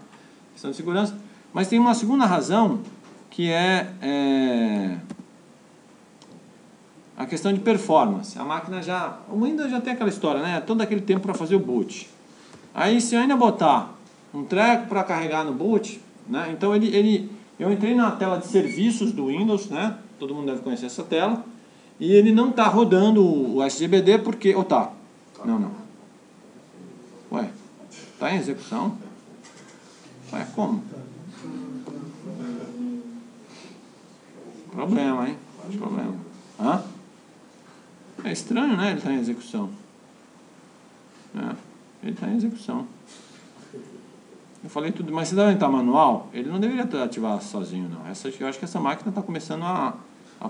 Questão de segurança. Mas tem uma segunda razão que é a questão de performance. A máquina já... O Windows já tem aquela história, né? Todo aquele tempo para fazer o boot. Aí se eu ainda botar um treco para carregar no boot, né? Então eu entrei na tela de serviços do Windows, né? Todo mundo deve conhecer essa tela. E ele não está rodando o SGBD porque... Ou tá? Não, não. Ué, está em execução? Ué, como? Problema, hein? Problema. Hã? É estranho, né? Ele está em execução. É, ele está em execução. Eu falei tudo, mas se deve entrar manual, ele não deveria ativar sozinho, não. Eu acho que essa máquina está começando a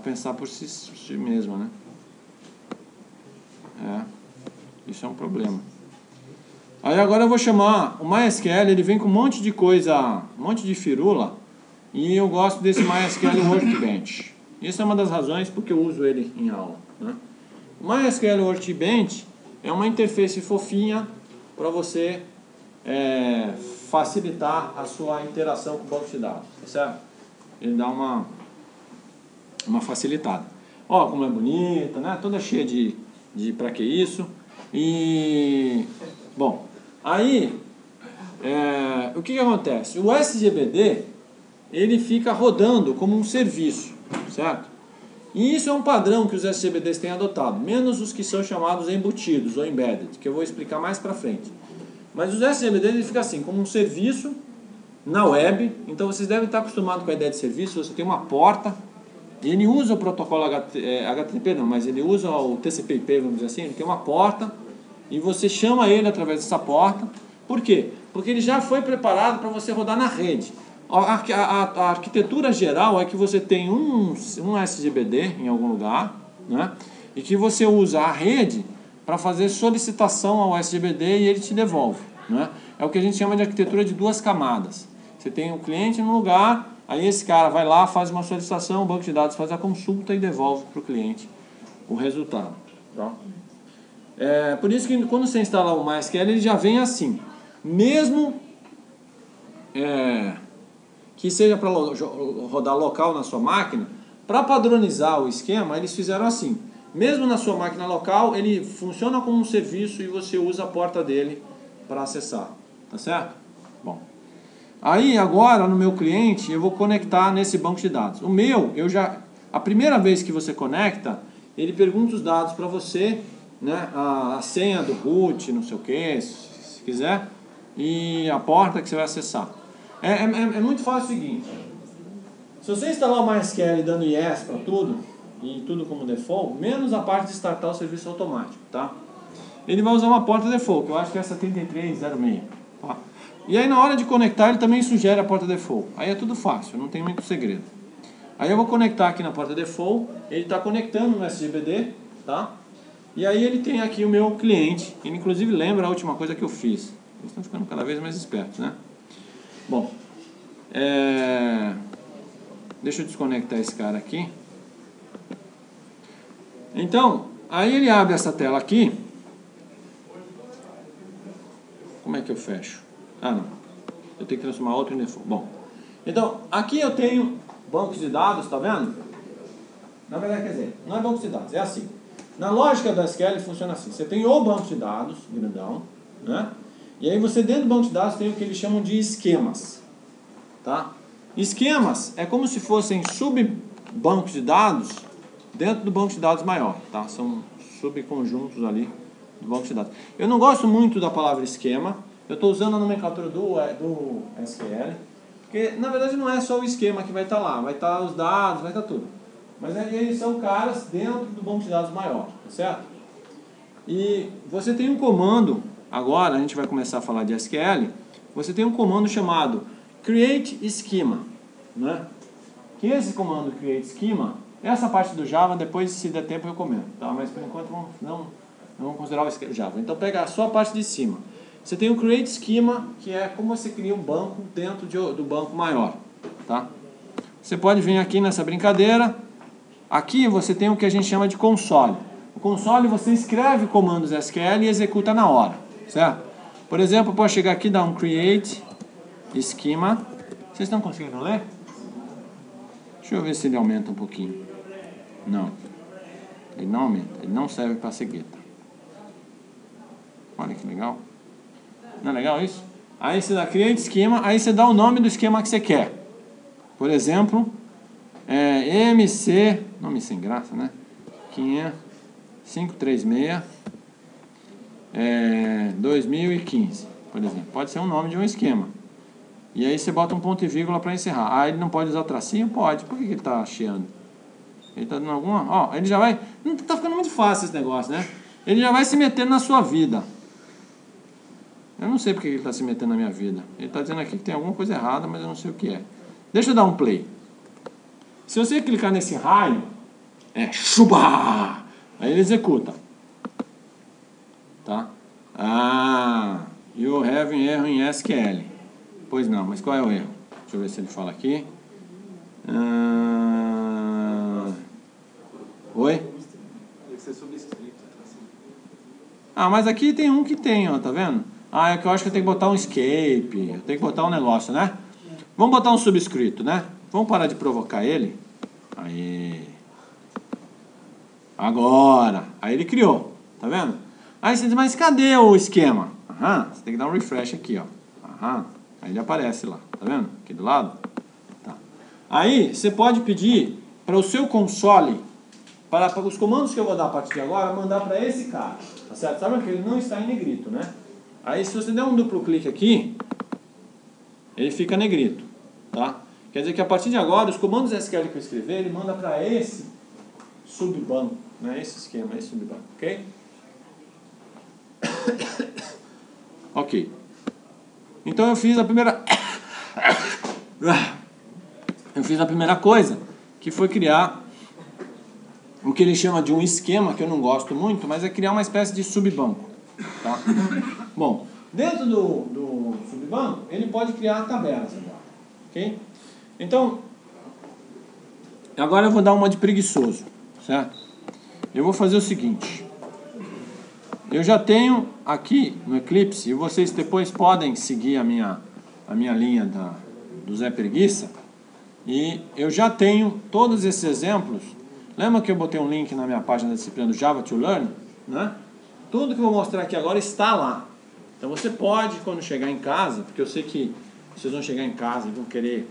pensar por si mesma, né? É, isso é um problema. Aí agora eu vou chamar o MySQL, ele vem com um monte de coisa, um monte de firula, e eu gosto desse MySQL Workbench. Isso é uma das razões porque eu uso ele em aula, né? O MySQL Workbench é uma interface fofinha para você facilitar a sua interação com o banco de dados, tá certo? Ele dá uma facilitada. Ó, como é bonita, né? Toda cheia de pra que isso. E... Bom, aí... o que acontece? O SGBD, ele fica rodando como um serviço, certo? E isso é um padrão que os SGBDs têm adotado, menos os que são chamados embutidos ou embedded, que eu vou explicar mais pra frente. Mas os SGBDs, ele fica assim, como um serviço na web. Então vocês devem estar acostumados com a ideia de serviço. Você tem uma porta, ele usa o protocolo HTTP, não, mas ele usa o TCP/IP, vamos dizer assim. Ele tem uma porta e você chama ele através dessa porta. Por quê? Porque ele já foi preparado para você rodar na rede. A arquitetura geral é que você tem um SGBD em algum lugar, né? E que você usa a rede para fazer solicitação ao SGBD e ele te devolve, né? É o que a gente chama de arquitetura de duas camadas. Você tem um cliente num lugar, aí esse cara vai lá, faz uma solicitação, o banco de dados faz a consulta e devolve para o cliente o resultado. Tá? Por isso que quando você instala o MySQL, ele já vem assim. Mesmo que seja para rodar local na sua máquina, para padronizar o esquema, eles fizeram assim. Mesmo na sua máquina local, ele funciona como um serviço e você usa a porta dele para acessar. Tá certo? Bom. Aí agora no meu cliente eu vou conectar nesse banco de dados. O meu, a primeira vez que você conecta, ele pergunta os dados para você, né? A senha do root, não sei o que, se quiser, e a porta que você vai acessar. É muito fácil o seguinte: se você instalar o MySQL dando yes para tudo, e tudo como default, menos a parte de startar o serviço automático, tá? Ele vai usar uma porta default, que eu acho que é essa 3306, tá? E aí na hora de conectar ele também sugere a porta default. Aí é tudo fácil, não tem muito segredo. Aí eu vou conectar aqui na porta default. Ele está conectando no SGBD, tá? E aí ele tem aqui o meu cliente. Ele inclusive lembra a última coisa que eu fiz. Eles estão ficando cada vez mais espertos, né? Bom, deixa eu desconectar esse cara aqui. Então, aí ele abre essa tela aqui. Como é que eu fecho? Ah, não. Eu tenho que transformar outro em default. Bom, então, aqui eu tenho bancos de dados, tá vendo? Na verdade, quer dizer, não é banco de dados, é assim. Na lógica do SQL funciona assim. Você tem o banco de dados, grandão, né? E aí você dentro do banco de dados tem o que eles chamam de esquemas, tá? Esquemas é como se fossem sub-bancos de dados dentro do banco de dados maior, tá? São subconjuntos ali do banco de dados. Eu não gosto muito da palavra esquema. Eu estou usando a nomenclatura do SQL, porque na verdade não é só o esquema que vai estar lá, vai estar os dados, vai estar tudo. Mas eles são caras dentro do banco de dados maior, tá certo? E você tem um comando, agora a gente vai começar a falar de SQL, você tem um comando chamado CREATE SCHEMA, né? Que esse comando CREATE SCHEMA, essa parte do Java, depois se der tempo eu comento, tá? Mas por enquanto não vamos considerar o Java. Então pega só a parte de cima. Você tem o CREATE SCHEMA, que é como você cria um banco dentro do banco maior, tá? Você pode vir aqui nessa brincadeira. Aqui você tem o que a gente chama de console. O console você escreve comandos SQL e executa na hora, certo? Por exemplo, eu posso chegar aqui e dar um CREATE SCHEMA. Vocês estão conseguindo ler? Deixa eu ver se ele aumenta um pouquinho. Não. Ele não aumenta. Ele não serve para cegueta. Olha que legal. Não é legal isso? Aí você dá CREATE SCHEMA, aí você dá o nome do esquema que você quer. Por exemplo, MC, nome sem graça, né? 536 2015, por exemplo. Pode ser o nome de um esquema. E aí você bota um ponto e vírgula para encerrar. Ah, ele não pode usar tracinho? Pode. Por que ele está cheando? Ele está dando alguma... Ó, ele já vai... Não está ficando muito fácil esse negócio, né? Ele já vai se metendo na sua vida. Eu não sei porque ele está se metendo na minha vida. Ele está dizendo aqui que tem alguma coisa errada, mas eu não sei o que é. Deixa eu dar um play. Se você clicar nesse raio, é chuba! Aí ele executa. Tá? Ah, you have an error in SQL. Pois não, mas qual é o erro? Deixa eu ver se ele fala aqui. Oi? Tem que ser subscrito. Ah, mas aqui tem um que tem, ó, tá vendo? Ah, é que eu acho que eu tenho que botar um escape, eu tenho que botar um negócio, né? Vamos botar um subscrito, né? Vamos parar de provocar ele. Aí. Agora. Aí ele criou, tá vendo? Aí você diz, mas cadê o esquema? Aham, você tem que dar um refresh aqui, ó. Aham, aí ele aparece lá, tá vendo? Aqui do lado. Tá. Aí você pode pedir para o seu console, para os comandos que eu vou dar a partir de agora, mandar para esse cara, tá certo? Sabe que ele não está em negrito, né? Aí se você der um duplo clique aqui, ele fica negrito, tá? Quer dizer que a partir de agora, os comandos SQL que eu escrever, ele manda para esse subbanco, né? Esse esquema, esse subbanco, ok? Ok. Então eu fiz a primeira... Eu fiz a primeira coisa, que foi criar o que ele chama de um esquema, que eu não gosto muito, mas é criar uma espécie de subbanco, tá? Bom, dentro do subbanco, ele pode criar tabelas agora, ok? Então, agora eu vou dar uma de preguiçoso, certo? Eu vou fazer o seguinte. Eu já tenho aqui no Eclipse, e vocês depois podem seguir a minha linha do Zé Preguiça, e eu já tenho todos esses exemplos. Lembra que eu botei um link na minha página da disciplina do Java to Learn, né? Tudo que eu vou mostrar aqui agora está lá. Então você pode, quando chegar em casa, porque eu sei que vocês vão chegar em casa e vão querer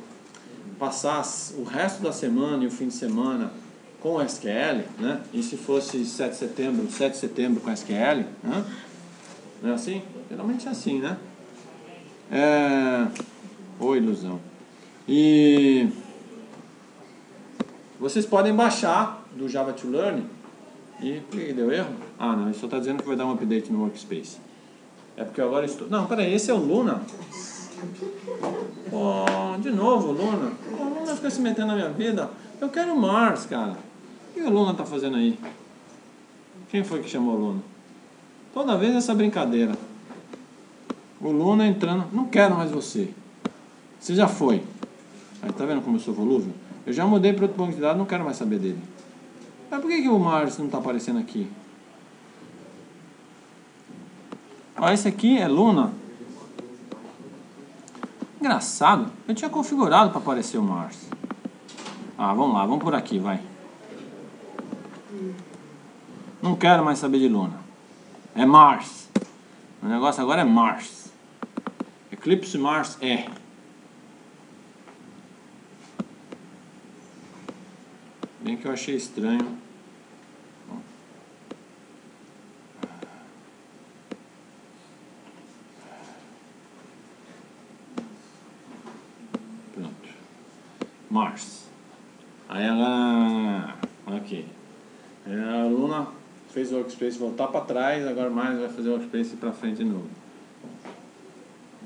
passar o resto da semana e o fim de semana com SQL, né? E se fosse 7 de setembro com SQL, né? Não é assim? Geralmente é assim, né? Ô, ilusão. E vocês podem baixar do Java to Learn. E por que deu erro? Ah, não, ele só está dizendo que vai dar um update no Workspace. É porque eu agora estou... Não, peraí, esse é o Luna? Oh, de novo, Luna. Oh, o Luna fica se metendo na minha vida. Eu quero o Mars, cara. O que o Luna está fazendo aí? Quem foi que chamou o Luna? Toda vez essa brincadeira. O Luna entrando... Não quero mais você. Você já foi. Aí, tá vendo como eu sou volúvel? Eu já mudei para outro banco de dados, não quero mais saber dele. Mas por que o Mars não está aparecendo aqui? Ó, esse aqui é Luna. Engraçado, eu tinha configurado para aparecer o Mars. Ah, vamos lá, vamos por aqui, vai. Não quero mais saber de Luna. É Mars. O negócio agora é Mars. Eclipse Mars é. Bem que eu achei estranho. Pronto. Mars. Aí ela... Ok. A Luna fez o workspace voltar para trás, agora mais vai fazer o workspace para frente de novo.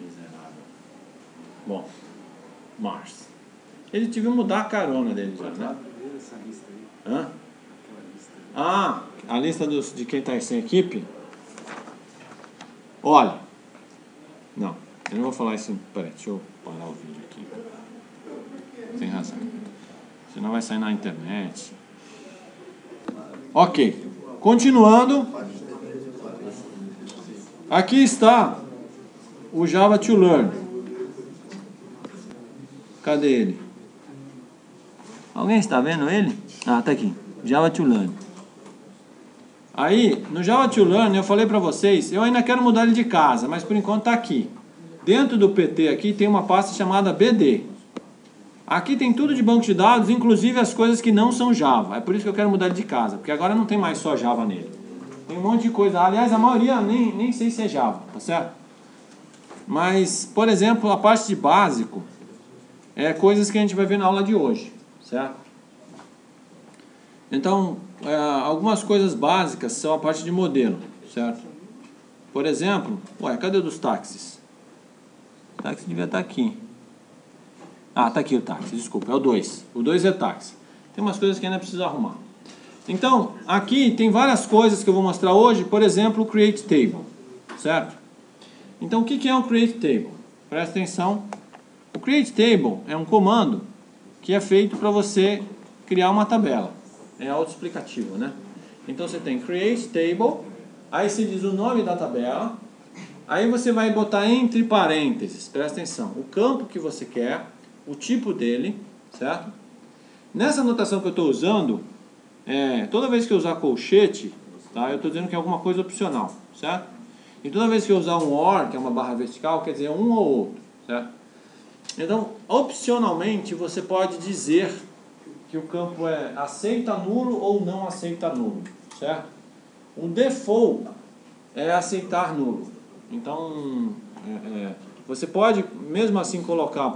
Miserável. Bom. Mars. Ele teve que mudar a carona dele já, né? Essa lista aí. Hã? Lista aí. Ah, a lista de quem está sem equipe? Olha, Não, eu não vou falar isso. Peraí, deixa eu parar o vídeo aqui. Tem razão. Senão vai sair na internet. Ok. Continuando. Aqui está o Java to Learn. Cadê ele? Alguém está vendo ele? Ah, tá aqui. Java to Learn. Aí, no Java to Learn, eu falei para vocês, eu ainda quero mudar ele de casa, mas por enquanto tá aqui. Dentro do PT aqui tem uma pasta chamada BD. Aqui tem tudo de banco de dados, inclusive as coisas que não são Java. É por isso que eu quero mudar ele de casa, porque agora não tem mais só Java nele. Tem um monte de coisa. Aliás, a maioria nem sei se é Java, tá certo? Mas, por exemplo, a parte de básico é coisas que a gente vai ver na aula de hoje, certo? Então, algumas coisas básicas são a parte de modelo, certo? Por exemplo, ué, cadê o dos táxis? O táxi devia estar aqui. Ah, tá aqui o táxi, desculpa, é o 2. O 2 é táxi. Tem umas coisas que ainda precisa arrumar. Então, aqui tem várias coisas que eu vou mostrar hoje, por exemplo, o Create Table, certo? Então, o que é um Create Table? Presta atenção. O Create Table é um comando que é feito para você criar uma tabela. É autoexplicativo, né? Então, você tem Create Table, aí você diz o nome da tabela, aí você vai botar entre parênteses, presta atenção, o campo que você quer, o tipo dele, certo? Nessa anotação que eu estou usando, toda vez que eu usar colchete, tá, eu estou dizendo que é alguma coisa opcional, certo? E toda vez que eu usar um OR, que é uma barra vertical, quer dizer um ou outro, certo? Então, opcionalmente, você pode dizer que o campo é aceita nulo ou não aceita nulo, certo? O default é aceitar nulo. Então, você pode, mesmo assim, colocar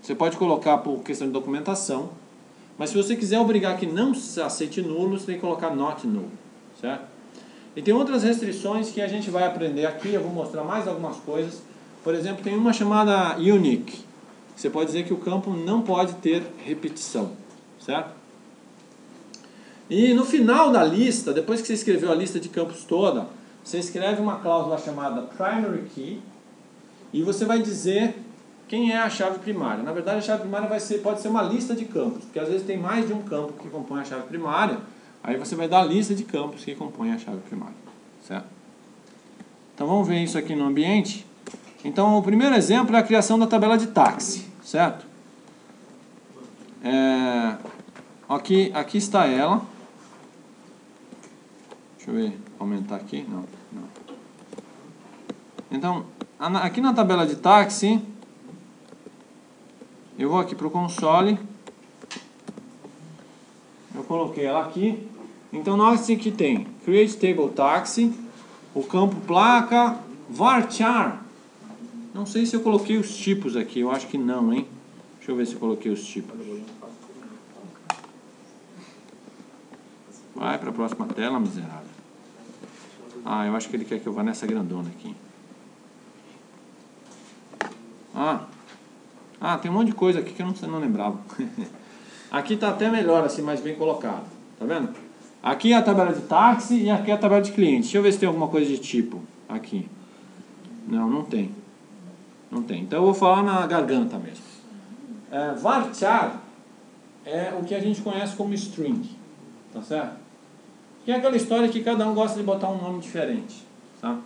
você pode colocar por questão de documentação, mas se você quiser obrigar que não se aceite nulo, você tem que colocar not null, certo? E tem outras restrições que a gente vai aprender aqui, eu vou mostrar mais algumas coisas. Por exemplo, tem uma chamada unique, você pode dizer que o campo não pode ter repetição, certo? E no final da lista, depois que você escreveu a lista de campos toda, você escreve uma cláusula chamada primary key e você vai dizer quem é a chave primária. Na verdade, a chave primária pode ser uma lista de campos, porque às vezes tem mais de um campo que compõe a chave primária, aí você vai dar a lista de campos que compõem a chave primária, certo? Então vamos ver isso aqui no ambiente. Então o primeiro exemplo é a criação da tabela de táxi, certo? Aqui está ela. Deixa eu ver, aumentar aqui, não. Então, aqui na tabela de táxi, eu vou aqui para o console, eu coloquei ela aqui, então note que tem Create Table Taxi, o campo placa, VARCHAR, não sei se eu coloquei os tipos aqui, eu acho que não, hein? Deixa eu ver se eu coloquei os tipos. Vai para a próxima tela, miserável. Ah, eu acho que ele quer que eu vá nessa grandona aqui. Ah, tem um monte de coisa aqui que eu não lembrava. Aqui está até melhor, assim, mais bem colocado. Tá vendo? Aqui é a tabela de táxi e aqui é a tabela de cliente. Deixa eu ver se tem alguma coisa de tipo aqui. Não, não tem. Não tem. Então eu vou falar na garganta mesmo. VARCHAR é o que a gente conhece como string. Tá certo? Que é aquela história que cada um gosta de botar um nome diferente, tá?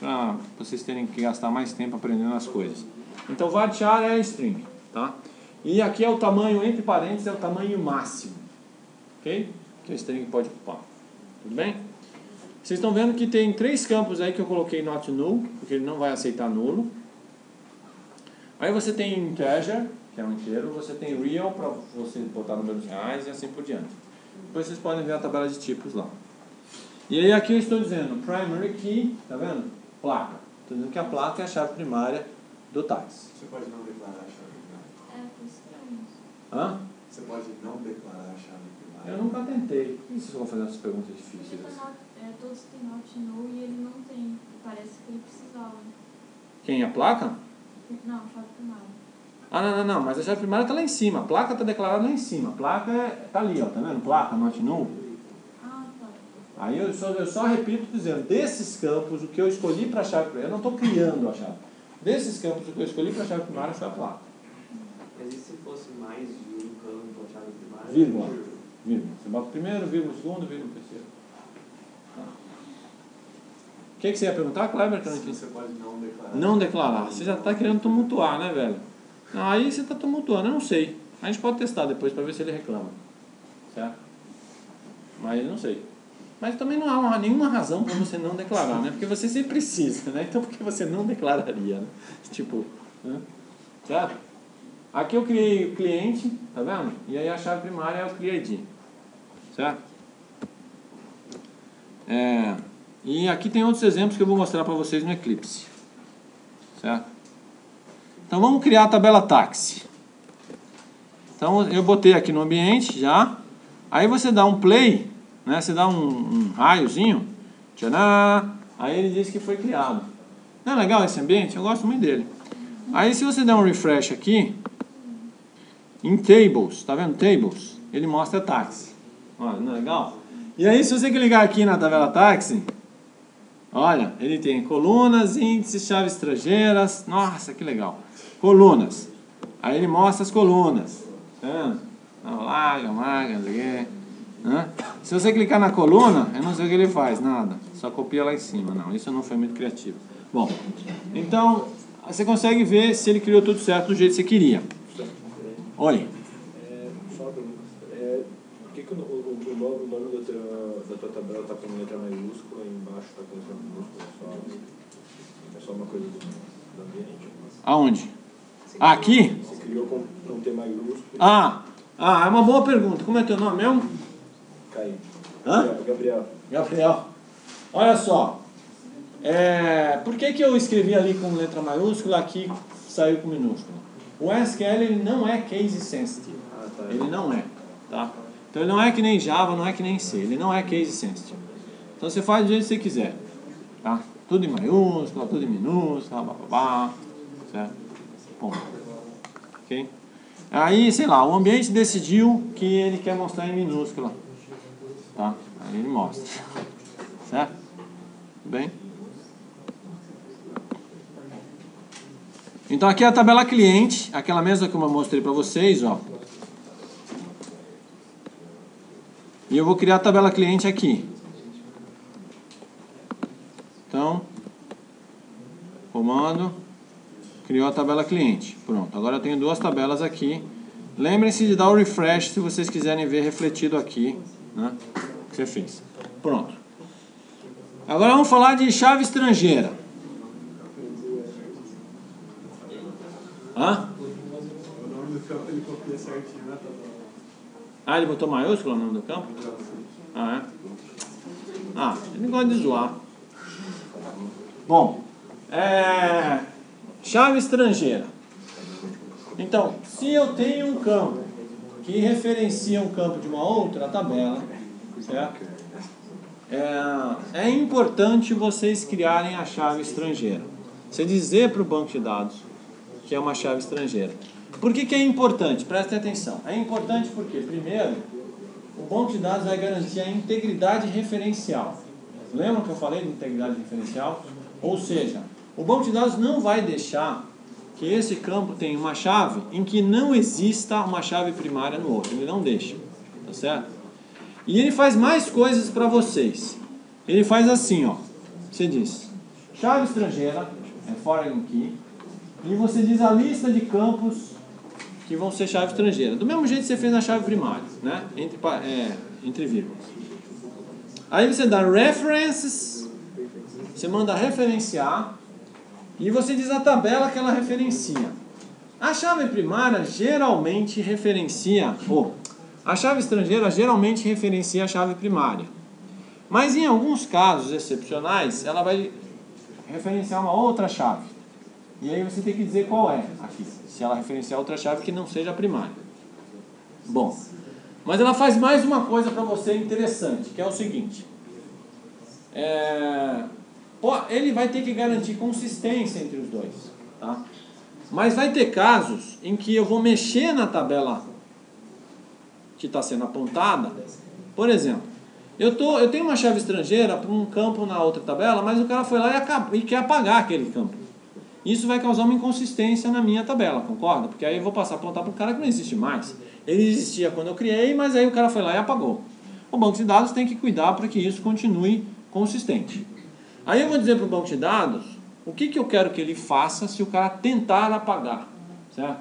Pra vocês terem que gastar mais tempo aprendendo as coisas. Então, varchar é string, tá? E aqui é o tamanho, entre parênteses, é o tamanho máximo, ok? Que a string pode ocupar, tudo bem? Vocês estão vendo que tem 3 campos aí que eu coloquei not null, porque ele não vai aceitar nulo. Aí você tem integer, que é um inteiro, você tem real, para você botar números reais e assim por diante. Depois vocês podem ver a tabela de tipos lá. E aí aqui eu estou dizendo primary key, tá vendo? Placa. Estou dizendo que a placa é a chave primária do táxi. Você pode não declarar a chave primária? Hã? Você pode não declarar a chave primária? Eu nunca tentei. Por que vocês vão fazer essas perguntas difíceis? Todos têm not null e ele não tem. Parece que ele precisava. Quem? A placa? Não, a chave primária. Ah, não, mas a chave primária está lá em cima, a placa está declarada lá em cima, a placa está ali, ó, tá vendo? Placa, not null. Ah, tá. Aí eu só repito dizendo, desses campos, o que eu escolhi para a chave primária, eu não estou criando a chave. Desses campos, o que eu escolhi para a chave primária foi a placa. Mas e se fosse mais de um campo a chave primária? Vírgula. Vírgula. Você bota o primeiro, vírgula o segundo, vírgula o terceiro. Tá. O que, que você ia perguntar, Kleber? Se você pode não declarar. Não declarar. Você já está querendo tumultuar, né, velho? Não, aí você está tumultuando, eu não sei. A gente pode testar depois para ver se ele reclama. Certo? Mas eu não sei. Mas também não há nenhuma razão para você não declarar, né? Porque você sempre precisa, né? Então, por que você não declararia, né? Tipo, né? Certo? Aqui eu criei o cliente, tá vendo? E aí a chave primária é o CREATE ID, certo? É, e aqui tem outros exemplos que eu vou mostrar para vocês no Eclipse, certo? Então, vamos criar a tabela táxi. Então, eu botei aqui no ambiente já. Aí você dá um play... Né? Você dá um raiozinho, tcharam, aí ele diz que foi criado. Não é legal esse ambiente? Eu gosto muito dele. Aí se você der um refresh aqui, em tables, tá vendo? Tables, ele mostra táxi. Olha, não é legal? E aí se você clicar aqui na tabela táxi, olha, ele tem colunas, índices, chaves estrangeiras. Nossa, que legal. Colunas. Aí ele mostra as colunas. Tá vendo? Larga, não sei o quê. Né? Se você clicar na coluna, eu não sei o que ele faz, nada. Só copia lá em cima, não. Isso não foi muito criativo. Bom, então você consegue ver se ele criou tudo certo do jeito que você queria. Oi. Só uma pergunta. Por que o nome da tua tabela está com letra maiúscula e embaixo está com letra minúscula? É só uma coisa do ambiente? Aonde? Aqui? Você criou com não ter maiúsculo. Ah, é uma boa pergunta. Como é teu nome mesmo? Caio. Hã? Gabriel. Olha só. Por que eu escrevi ali com letra maiúscula, aqui saiu com minúscula? O SQL ele não é case sensitive. Tá. Ele não é. Tá? Então ele não é que nem Java, não é que nem C. Ele não é case sensitive. Então você faz do jeito que você quiser. Tá? Tudo em maiúscula, tudo em minúscula, bababá. Certo? Bom. Ok? Aí, sei lá, o ambiente decidiu que ele quer mostrar em minúscula. Tá? Aí ele mostra. Certo? Tudo bem? Então aqui é a tabela cliente, aquela mesma que eu mostrei para vocês, ó. E eu vou criar a tabela cliente aqui. Então, comando, criou a tabela cliente. Pronto, agora eu tenho duas tabelas aqui. Lembrem-se de dar o refresh se vocês quiserem ver refletido aqui, né? Que você fez. Pronto. Agora vamos falar de chave estrangeira. Hã? O nome do campo ele copia certinho, né? Ah, ele botou maiúsculo o nome do campo? Ah, é? Ah, ele gosta de zoar. Bom, chave estrangeira. Então, se eu tenho um campo que referencia um campo de uma outra tabela, certo? É importante vocês criarem a chave estrangeira. Você dizer para o banco de dados que é uma chave estrangeira. Por que é importante? Prestem atenção. É importante porque, primeiro, o banco de dados vai garantir a integridade referencial. Lembram que eu falei de integridade referencial? Ou seja, o banco de dados não vai deixar que esse campo tenha uma chave em que não exista uma chave primária no outro. Ele não deixa, tá certo? E ele faz mais coisas para vocês. Ele faz assim, ó. Você diz, chave estrangeira, é foreign key, e você diz a lista de campos que vão ser chave estrangeira. Do mesmo jeito que você fez na chave primária, né? Entre vírgulas. Aí você dá references, você manda referenciar, e você diz a tabela que ela referencia. A chave primária geralmente referencia... a chave estrangeira geralmente referencia a chave primária. Mas em alguns casos excepcionais, ela vai referenciar uma outra chave. E aí você tem que dizer qual é aqui. Se ela referenciar outra chave que não seja a primária. Bom, mas ela faz mais uma coisa para você interessante, que é o seguinte. Ele vai ter que garantir consistência entre os dois, tá? Mas vai ter casos em que eu vou mexer na tabela que está sendo apontada. Por exemplo, Eu tenho uma chave estrangeira para um campo na outra tabela, mas o cara foi lá e quer apagar aquele campo. Isso vai causar uma inconsistência na minha tabela, concorda? Porque aí eu vou passar a apontar para o cara que não existe mais. Ele existia quando eu criei, mas aí o cara foi lá e apagou. O banco de dados tem que cuidar para que isso continue consistente. Aí eu vou dizer para o banco de dados o que eu quero que ele faça se o cara tentar apagar, certo?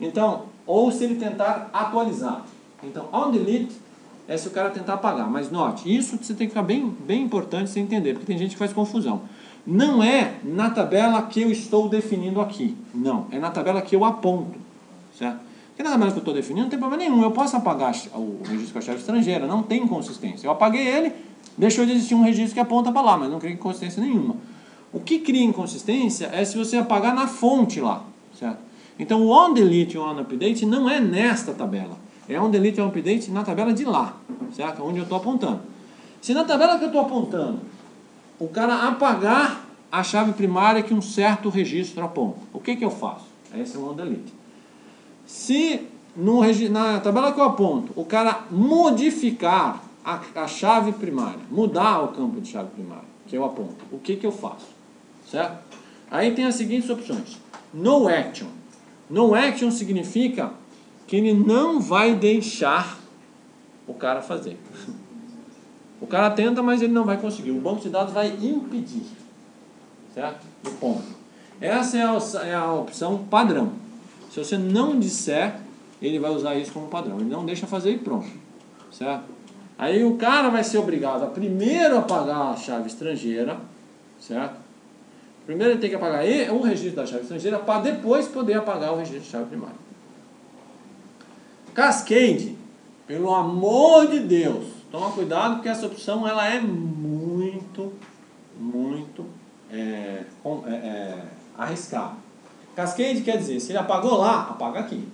Então, ou se ele tentar atualizar. Então, on delete é se o cara tentar apagar. Mas note, isso você tem que ficar bem importante você entender, porque tem gente que faz confusão. Não é na tabela que eu estou definindo aqui. Não, é na tabela que eu aponto, certo? Porque na tabela que eu estou definindo não tem problema nenhum. Eu posso apagar o registro com a chave estrangeira, não tem inconsistência. Eu apaguei ele, deixou de existir um registro que aponta para lá, mas não cria inconsistência nenhuma. O que cria inconsistência é se você apagar na fonte lá, certo? Então o on delete e o on update não é nesta tabela. É on delete e on update na tabela de lá, certo? Onde eu estou apontando. Se na tabela que eu estou apontando o cara apagar a chave primária que um certo registro aponta, o que que eu faço? Esse é o on delete. Se na tabela que eu aponto o cara modificar a chave primária, mudar o campo de chave primária que eu aponto, o que que eu faço? Certo? Aí tem as seguintes opções. No action. No action significa que ele não vai deixar o cara fazer. O cara tenta, mas ele não vai conseguir. O banco de dados vai impedir, certo? Do ponto. Essa é a opção padrão. Se você não disser, ele vai usar isso como padrão. Ele não deixa fazer e pronto, certo? Aí o cara vai ser obrigado a primeiro apagar a chave estrangeira, certo? Primeiro ele tem que apagar o registro da chave estrangeira para depois poder apagar o registro de chave primária. Cascade, pelo amor de Deus. Toma cuidado, porque essa opção ela é muito arriscada. Cascade quer dizer, se ele apagou lá, apaga aqui.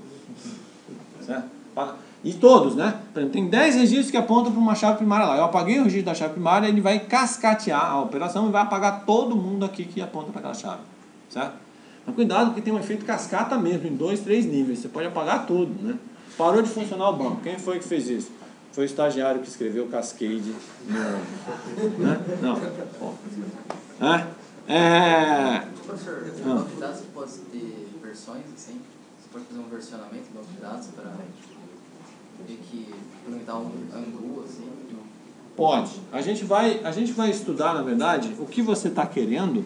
Certo? Apaga. E todos, né? Por exemplo, tem 10 registros que apontam para uma chave primária lá. Eu apaguei o registro da chave primária, ele vai cascatear a operação e vai apagar todo mundo aqui que aponta para aquela chave. Certo? Mas cuidado, porque tem um efeito cascata mesmo, em 2, 3 níveis. Você pode apagar tudo, né? Parou de funcionar o banco. Quem foi que fez isso? Foi o estagiário que escreveu Cascade no... Né? Não. Bom. Professor, o banco de dados pode ter versões, assim? Você pode fazer um versionamento do banco de dados para ter que implementar um angu, assim? Pode. A gente vai estudar, na verdade, o que você está querendo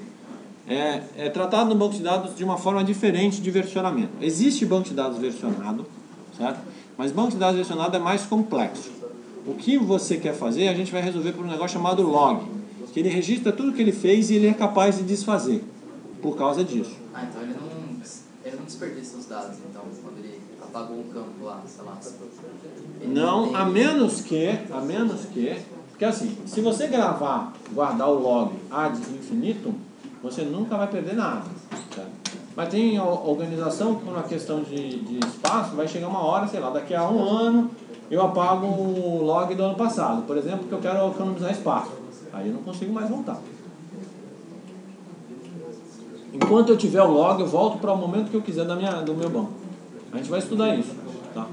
é tratado no banco de dados de uma forma diferente de versionamento. Existe banco de dados versionado, certo? Mas banco de dados versionado é mais complexo. O que você quer fazer, a gente vai resolver por um negócio chamado log, que ele registra tudo que ele fez e ele é capaz de desfazer por causa disso. Ah, então ele não desperdiça os dados, então, quando ele apagou um campo lá, sei lá. Não, a menos que... Porque assim, se você guardar o log ad infinitum, você nunca vai perder nada, certo? Mas tem organização que, por uma questão de espaço, vai chegar uma hora, sei lá, daqui a um ano eu apago o log do ano passado, por exemplo, porque eu quero economizar espaço. Aí eu não consigo mais voltar. Enquanto eu tiver o log, eu volto para o momento que eu quiser do meu banco. A gente vai estudar isso. Tá?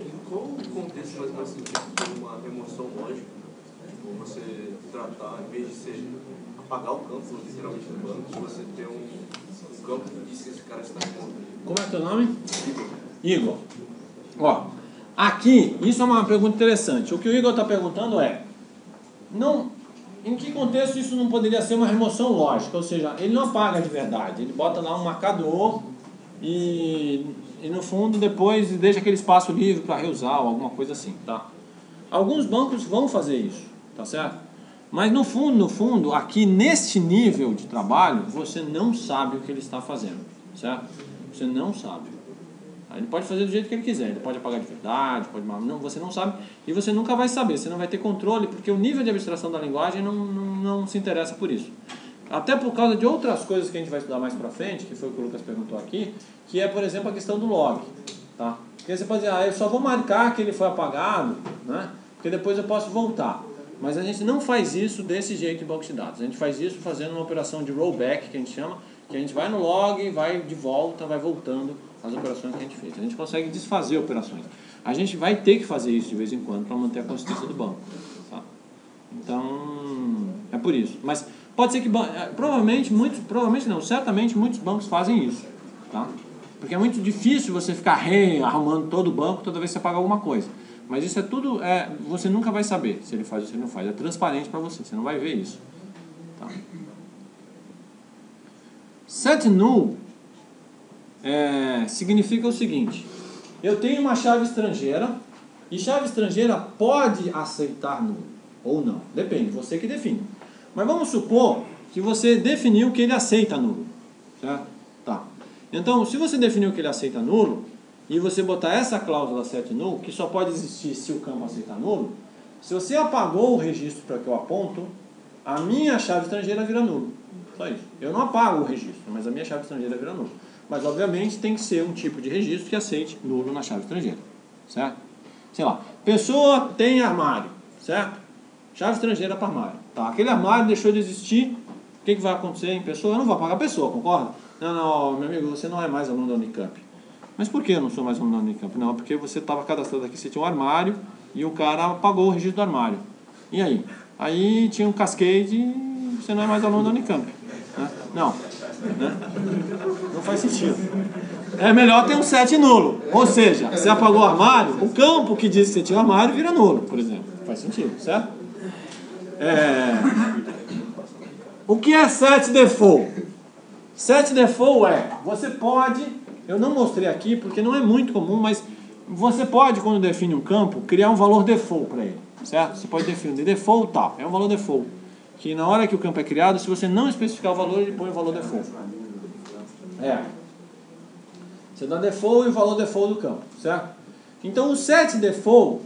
Em qual contexto faz mais sentido uma remoção lógica? Você tratar, em vez de ser apagar o campo, literalmente do banco, você ter um campo que diz que esse cara está morto. Como é teu nome? Igor. Ó, aqui, isso é uma pergunta interessante. O que o Igor está perguntando é, em que contexto isso não poderia ser uma remoção lógica? Ou seja, ele não apaga de verdade, ele bota lá um marcador e no fundo depois deixa aquele espaço livre para reusar ou alguma coisa assim, tá? Alguns bancos vão fazer isso, tá certo? Mas no fundo, aqui neste nível de trabalho, você não sabe o que ele está fazendo, certo? Você não sabe. Aí ele pode fazer do jeito que ele quiser, ele pode apagar de verdade, pode... Não, você não sabe e você nunca vai saber, você não vai ter controle, porque o nível de abstração da linguagem não se interessa por isso. Até por causa de outras coisas que a gente vai estudar mais pra frente, que foi o que o Lucas perguntou aqui, que é, por exemplo, a questão do log, tá? Porque você pode dizer, eu só vou marcar que ele foi apagado, né? Porque depois eu posso voltar. Mas a gente não faz isso desse jeito em banco de dados. A gente faz isso fazendo uma operação de rollback, que a gente chama, que a gente vai no log, vai de volta, vai voltando as operações que a gente fez. A gente consegue desfazer operações. A gente vai ter que fazer isso de vez em quando para manter a consistência do banco. Tá? Então, é por isso. Mas pode ser que, certamente muitos bancos fazem isso. Tá? Porque é muito difícil você ficar rearrumando todo o banco toda vez que você paga alguma coisa. Mas isso é tudo, você nunca vai saber se ele faz ou se ele não faz. É transparente para você, você não vai ver isso. Tá? Set null significa o seguinte: eu tenho uma chave estrangeira e chave estrangeira pode aceitar null ou não, depende, você que define. Mas vamos supor que você definiu que ele aceita nulo, certo? Tá. Então, se você definiu que ele aceita nulo e você botar essa cláusula set null, que só pode existir se o campo aceitar nulo, se você apagou o registro para que eu aponto, a minha chave estrangeira vira nulo. Só isso. Eu não apago o registro, mas a minha chave estrangeira vira nulo. Mas, obviamente, tem que ser um tipo de registro que aceite nulo na chave estrangeira, certo? Sei lá, pessoa tem armário, certo? Chave estrangeira para armário. Tá, aquele armário deixou de existir, o que vai acontecer em pessoa? Eu não vou apagar a pessoa, concorda? Não, não, meu amigo, você não é mais aluno da Unicamp. Mas por que eu não sou mais aluno da Unicamp? Não, porque você estava cadastrado aqui, você tinha um armário e o cara apagou o registro do armário. E aí? Aí tinha um cascade e você não é mais aluno da Unicamp. Né? Não. Né? Não faz sentido. É melhor ter um set nulo. Ou seja, você apagou o armário, o campo que diz que você tinha o armário vira nulo, por exemplo. Faz sentido, certo? O que é set default? Set default você pode, eu não mostrei aqui porque não é muito comum, mas você pode, quando define um campo, criar um valor default para ele, certo? Você pode definir de default tal, é um valor default, que na hora que o campo é criado, se você não especificar o valor, ele põe o valor default. Você dá default e o valor default do campo, certo? Então o set default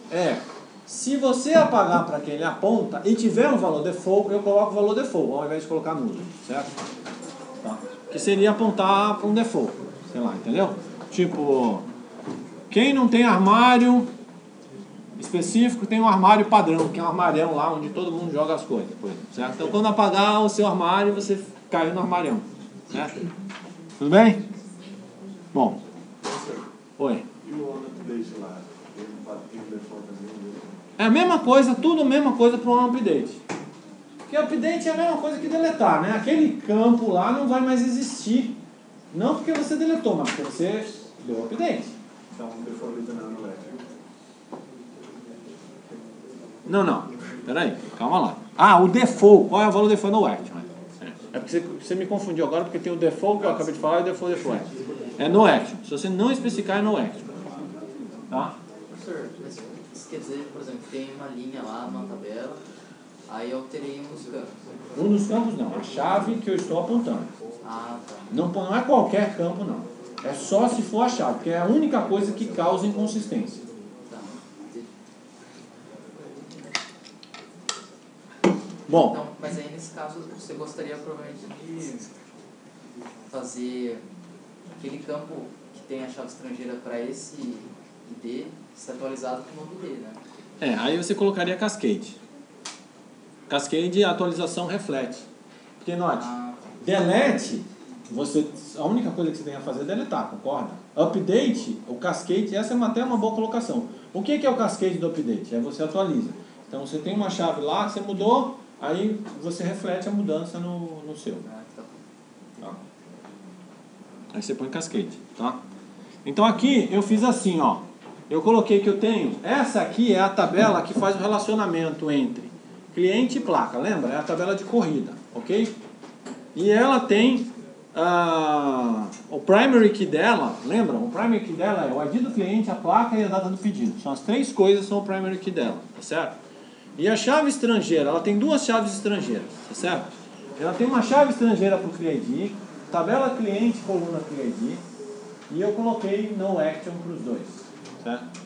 se você apagar para quem ele aponta e tiver um valor default, eu coloco o valor default, ao invés de colocar nulo, certo? Tá. Que seria apontar para um default, sei lá, entendeu? Tipo, quem não tem armário específico, tem um armário padrão, que é um armarião lá onde todo mundo joga as coisas, certo? Então quando apagar o seu armário, você caiu no armarião, certo? Tudo bem? Bom. Oi. E o ano que deixa lá? É a mesma coisa, tudo a mesma coisa para um update. Porque update é a mesma coisa que deletar, né? Aquele campo lá não vai mais existir. Não porque você deletou, mas porque você deu update. Então, não. Peraí, calma lá. Ah, o default. Qual é o valor default no act? É porque você me confundiu agora, porque tem o default que eu acabei de falar e o default. É no action. Se você não especificar, é no action. Tá? Quer dizer, por exemplo, tem uma linha lá, uma tabela, aí eu terei um dos campos. Um dos campos não, a chave que eu estou apontando. Ah, tá. Não é qualquer campo, não. É só se for a chave, porque é a única coisa que causa inconsistência. Tá. Bom. Então, mas aí nesse caso você gostaria provavelmente de fazer aquele campo que tem a chave estrangeira para esse ID se atualizado com o nome dele, né? Aí você colocaria cascade. Cascade, atualização, reflete. Porque, note, delete, a única coisa que você tem a fazer é deletar, concorda? Update, o cascade, essa é até uma boa colocação. O que é o cascade do update? Você atualiza. Então, você tem uma chave lá que você mudou, aí você reflete a mudança no seu. Tá. Aí você põe cascade, tá? Então, aqui eu fiz assim, ó. Eu coloquei que eu tenho... Essa aqui é a tabela que faz o relacionamento entre cliente e placa, lembra? É a tabela de corrida, ok? E ela tem... o primary key dela, lembra? O primary key dela é o ID do cliente, a placa e a data do pedido. São as três coisas que são o primary key dela, tá certo? E a chave estrangeira, ela tem duas chaves estrangeiras, tá certo? Ela tem uma chave estrangeira para o CREATE, tabela cliente, coluna CREATE, e eu coloquei no action para os dois. Certo?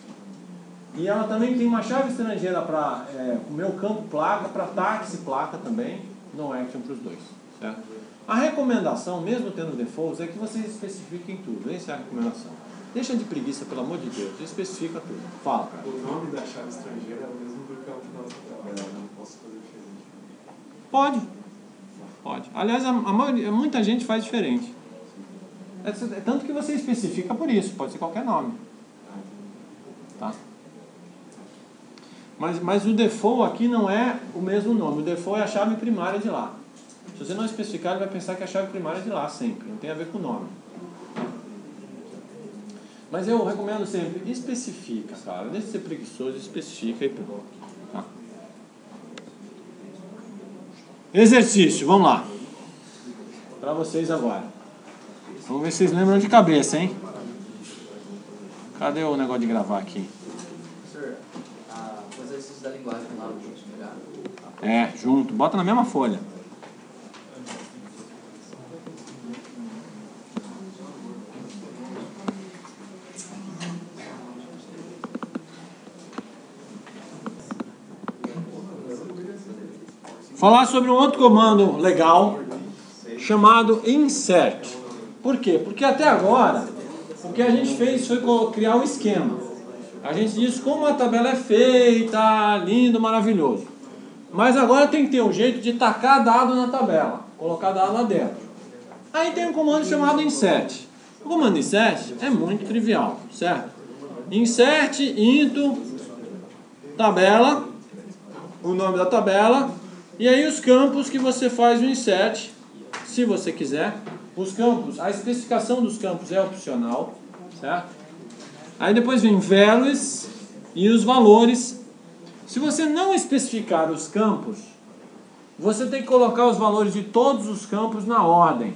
E ela também tem uma chave estrangeira para o meu campo placa, para táxi placa também, no action para os dois. Certo? A recomendação, mesmo tendo defaults, é que vocês especifiquem tudo. Essa é a recomendação. Deixa de preguiça, pelo amor de Deus, especifica tudo. Fala, cara. O nome da chave estrangeira é o mesmo do campo da outra tabela, não posso fazer diferente. Pode. Aliás, muita gente faz diferente. Tanto que você especifica por isso, pode ser qualquer nome. tá? Mas o default aqui não é o mesmo nome. O default é a chave primária de lá. Se você não especificar, ele vai pensar que é a chave primária de lá sempre. Não tem a ver com o nome. Mas eu recomendo sempre, especifica, cara. Deixa de ser preguiçoso, especifica e pronto. Tá? Exercício, vamos lá. Para vocês agora. Vamos ver se vocês lembram de cabeça, hein? Cadê o negócio de gravar aqui? Professor, o exercício da linguagem lá no junto, pegar. É, junto. Bota na mesma folha. Falar sobre um outro comando legal chamado INSERT. Por quê? Porque até agora o que a gente fez foi criar um esquema. A gente disse como a tabela é feita, lindo, maravilhoso. Mas agora tem que ter um jeito de tacar dado na tabela, colocar dado lá dentro. Aí tem um comando chamado INSERT. O comando INSERT é muito trivial, certo? INSERT into tabela, o nome da tabela. E aí os campos que você faz o insert, se você quiser. Os campos, a especificação dos campos é opcional, certo? Aí depois vem values e os valores. Se você não especificar os campos, você tem que colocar os valores de todos os campos na ordem,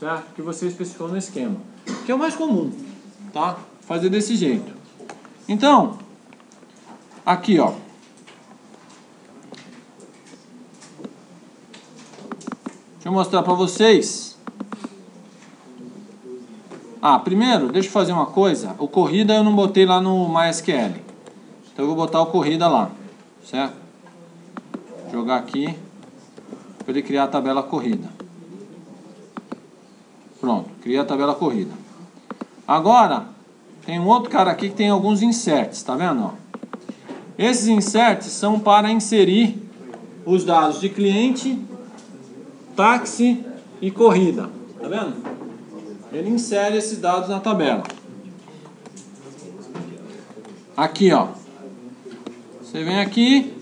certo? Que você especificou no esquema, que é o mais comum, tá? Fazer desse jeito. Então, aqui, ó. Deixa eu mostrar para vocês. Ah, primeiro, deixa eu fazer uma coisa. O corrida eu não botei lá no MySQL. Então eu vou botar o corrida lá. Certo? Jogar aqui. Para ele criar a tabela corrida. Pronto. Criei a tabela corrida. Agora, tem um outro cara aqui que tem alguns inserts. Tá vendo? Ó? Esses inserts são para inserir os dados de cliente, táxi e corrida, tá vendo? Ele insere esses dados na tabela. Aqui, ó. Você vem aqui.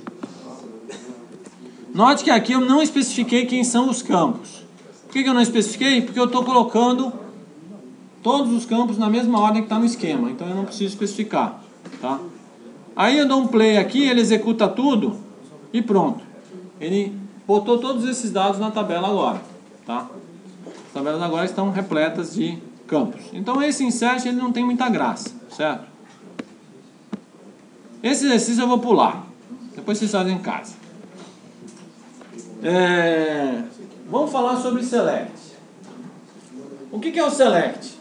Note que aqui eu não especifiquei quem são os campos. Por que eu não especifiquei? Porque eu estou colocando todos os campos na mesma ordem que está no esquema. Então eu não preciso especificar, tá? Aí eu dou um play aqui, ele executa tudo e pronto. Ele botou todos esses dados na tabela agora, tá? As tabelas agora estão repletas de campos. Então esse insert ele não tem muita graça, certo? Esse exercício eu vou pular. Depois vocês fazem em casa. Vamos falar sobre select. O que é o select?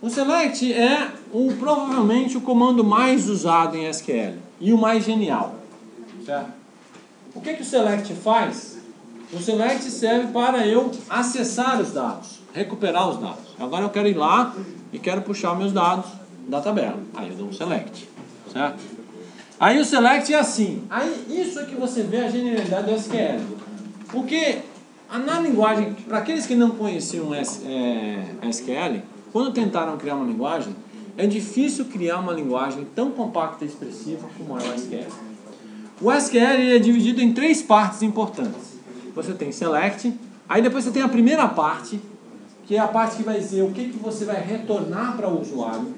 O select é provavelmente o comando mais usado em SQL e o mais genial, certo? O que que o SELECT faz? O SELECT serve para eu acessar os dados, recuperar os dados. Agora eu quero ir lá e quero puxar meus dados da tabela. Aí eu dou um SELECT, certo? Aí o SELECT é assim. Aí isso é que você vê a genialidade do SQL. Porque na linguagem, para aqueles que não conheciam SQL, quando tentaram criar uma linguagem, é difícil criar uma linguagem tão compacta e expressiva como é o SQL. O SQL é dividido em três partes importantes. Você tem select, aí depois você tem a primeira parte, que é a parte que vai dizer o que você vai retornar para o usuário.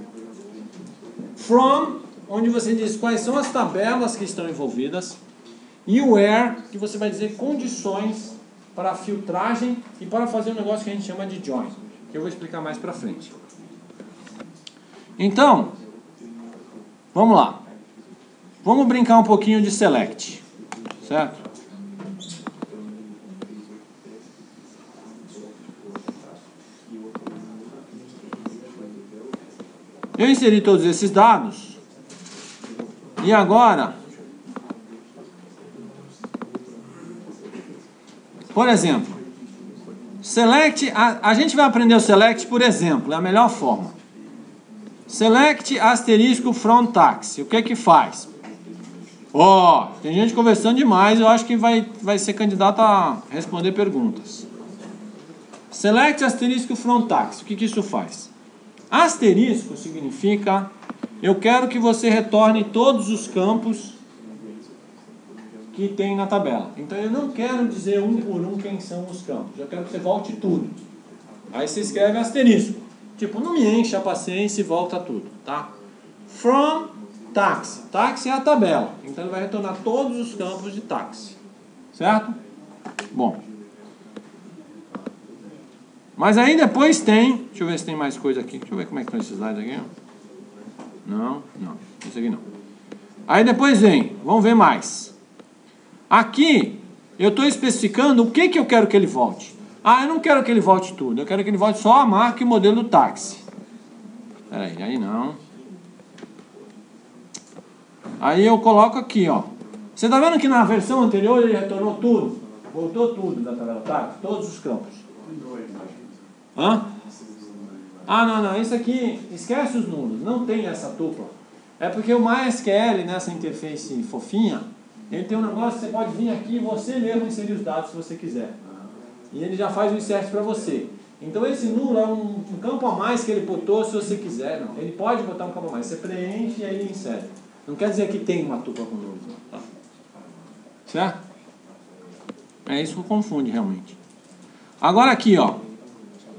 From, onde você diz quais são as tabelas que estão envolvidas. E o where, que você vai dizer condições para filtragem e para fazer um negócio que a gente chama de join, que eu vou explicar mais para frente. Então, vamos lá. Vamos brincar um pouquinho de select, certo? Eu inseri todos esses dados e agora, por exemplo, select, a gente vai aprender o select por exemplo, é a melhor forma. Select asterisco from taxi, o que é que faz? Ó, tem gente conversando demais, eu acho que vai ser candidato a responder perguntas. Select asterisco from taxi, o que isso faz? Asterisco significa Eu quero que você retorne todos os campos que tem na tabela. Então eu não quero dizer um por um quem são os campos. Eu quero que você volte tudo. Aí você escreve asterisco. Tipo, não me enche a paciência e volta tudo, tá? From táxi. Táxi é a tabela. Então ele vai retornar todos os campos de táxi. Certo? Bom. Mas aí depois tem... Deixa eu ver se tem mais coisa aqui. Deixa eu ver como é que estão esses slides aqui. Não, não. Esse aqui não. Aí depois vem. Vamos ver mais. Aqui, eu estou especificando o que eu quero que ele volte. Ah, eu não quero que ele volte tudo. Eu quero que ele volte só a marca e o modelo do táxi. Espera aí, aí não. Aí eu coloco aqui, ó. Você está vendo que na versão anterior ele retornou tudo? Voltou tudo da tabela táxi, todos os campos. Hã? Ah, não, não. Isso aqui, esquece os números. Não tem essa tupla. É porque o MySQL, nessa interface fofinha, ele tem um negócio que você pode vir aqui e você mesmo inserir os dados se você quiser. E ele já faz o insert para você. Então esse nulo é um campo a mais que ele botou se você quiser. Não. Ele pode botar um campo a mais. Você preenche e aí ele insere. Não quer dizer que tem uma tupla com nulo. Tá? Certo? É isso que confunde realmente. Agora aqui, ó.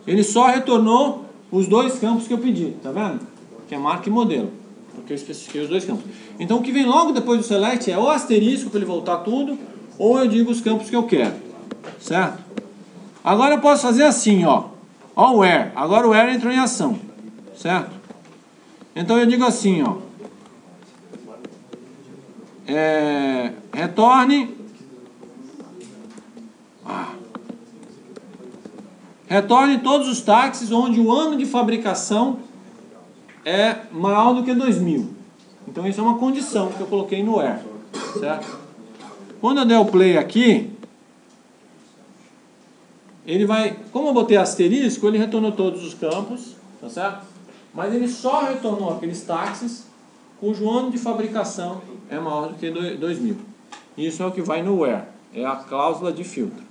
Ele só retornou os dois campos que eu pedi. Tá vendo? Que é marca e modelo. Porque eu especifiquei os dois campos. Então o que vem logo depois do select é ou asterisco para ele voltar tudo, ou eu digo os campos que eu quero. Certo? Agora eu posso fazer assim, ó. Ó o where. Agora o where entrou em ação. Certo? Então eu digo assim, ó. Retorne. Retorne todos os táxis onde o ano de fabricação é maior do que 2000. Então isso é uma condição que eu coloquei no where, certo? Quando eu der o play aqui, ele vai, como eu botei asterisco, ele retornou todos os campos, tá certo? Mas ele só retornou aqueles táxis cujo ano de fabricação é maior do que 2000. Isso é o que vai no where, é a cláusula de filtro.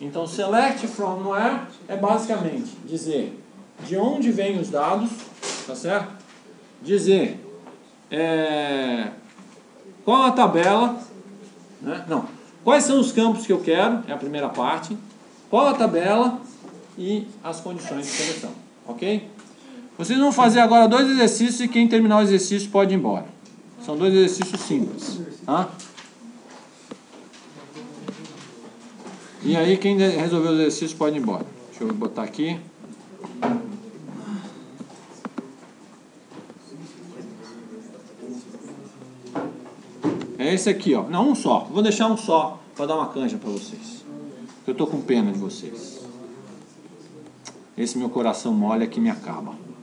Então select from where é basicamente dizer de onde vêm os dados, tá certo? Dizer qual a tabela, né? Não, quais são os campos que eu quero, é a primeira parte, qual a tabela e as condições de seleção, ok? Vocês vão fazer agora dois exercícios e quem terminar o exercício pode ir embora. São dois exercícios simples, tá? E aí quem resolver os exercícios pode ir embora. Deixa eu botar aqui. É esse aqui, ó. Não, um só. Vou deixar um só para dar uma canja para vocês. Eu tô com pena de vocês. Esse meu coração mole aqui me acaba.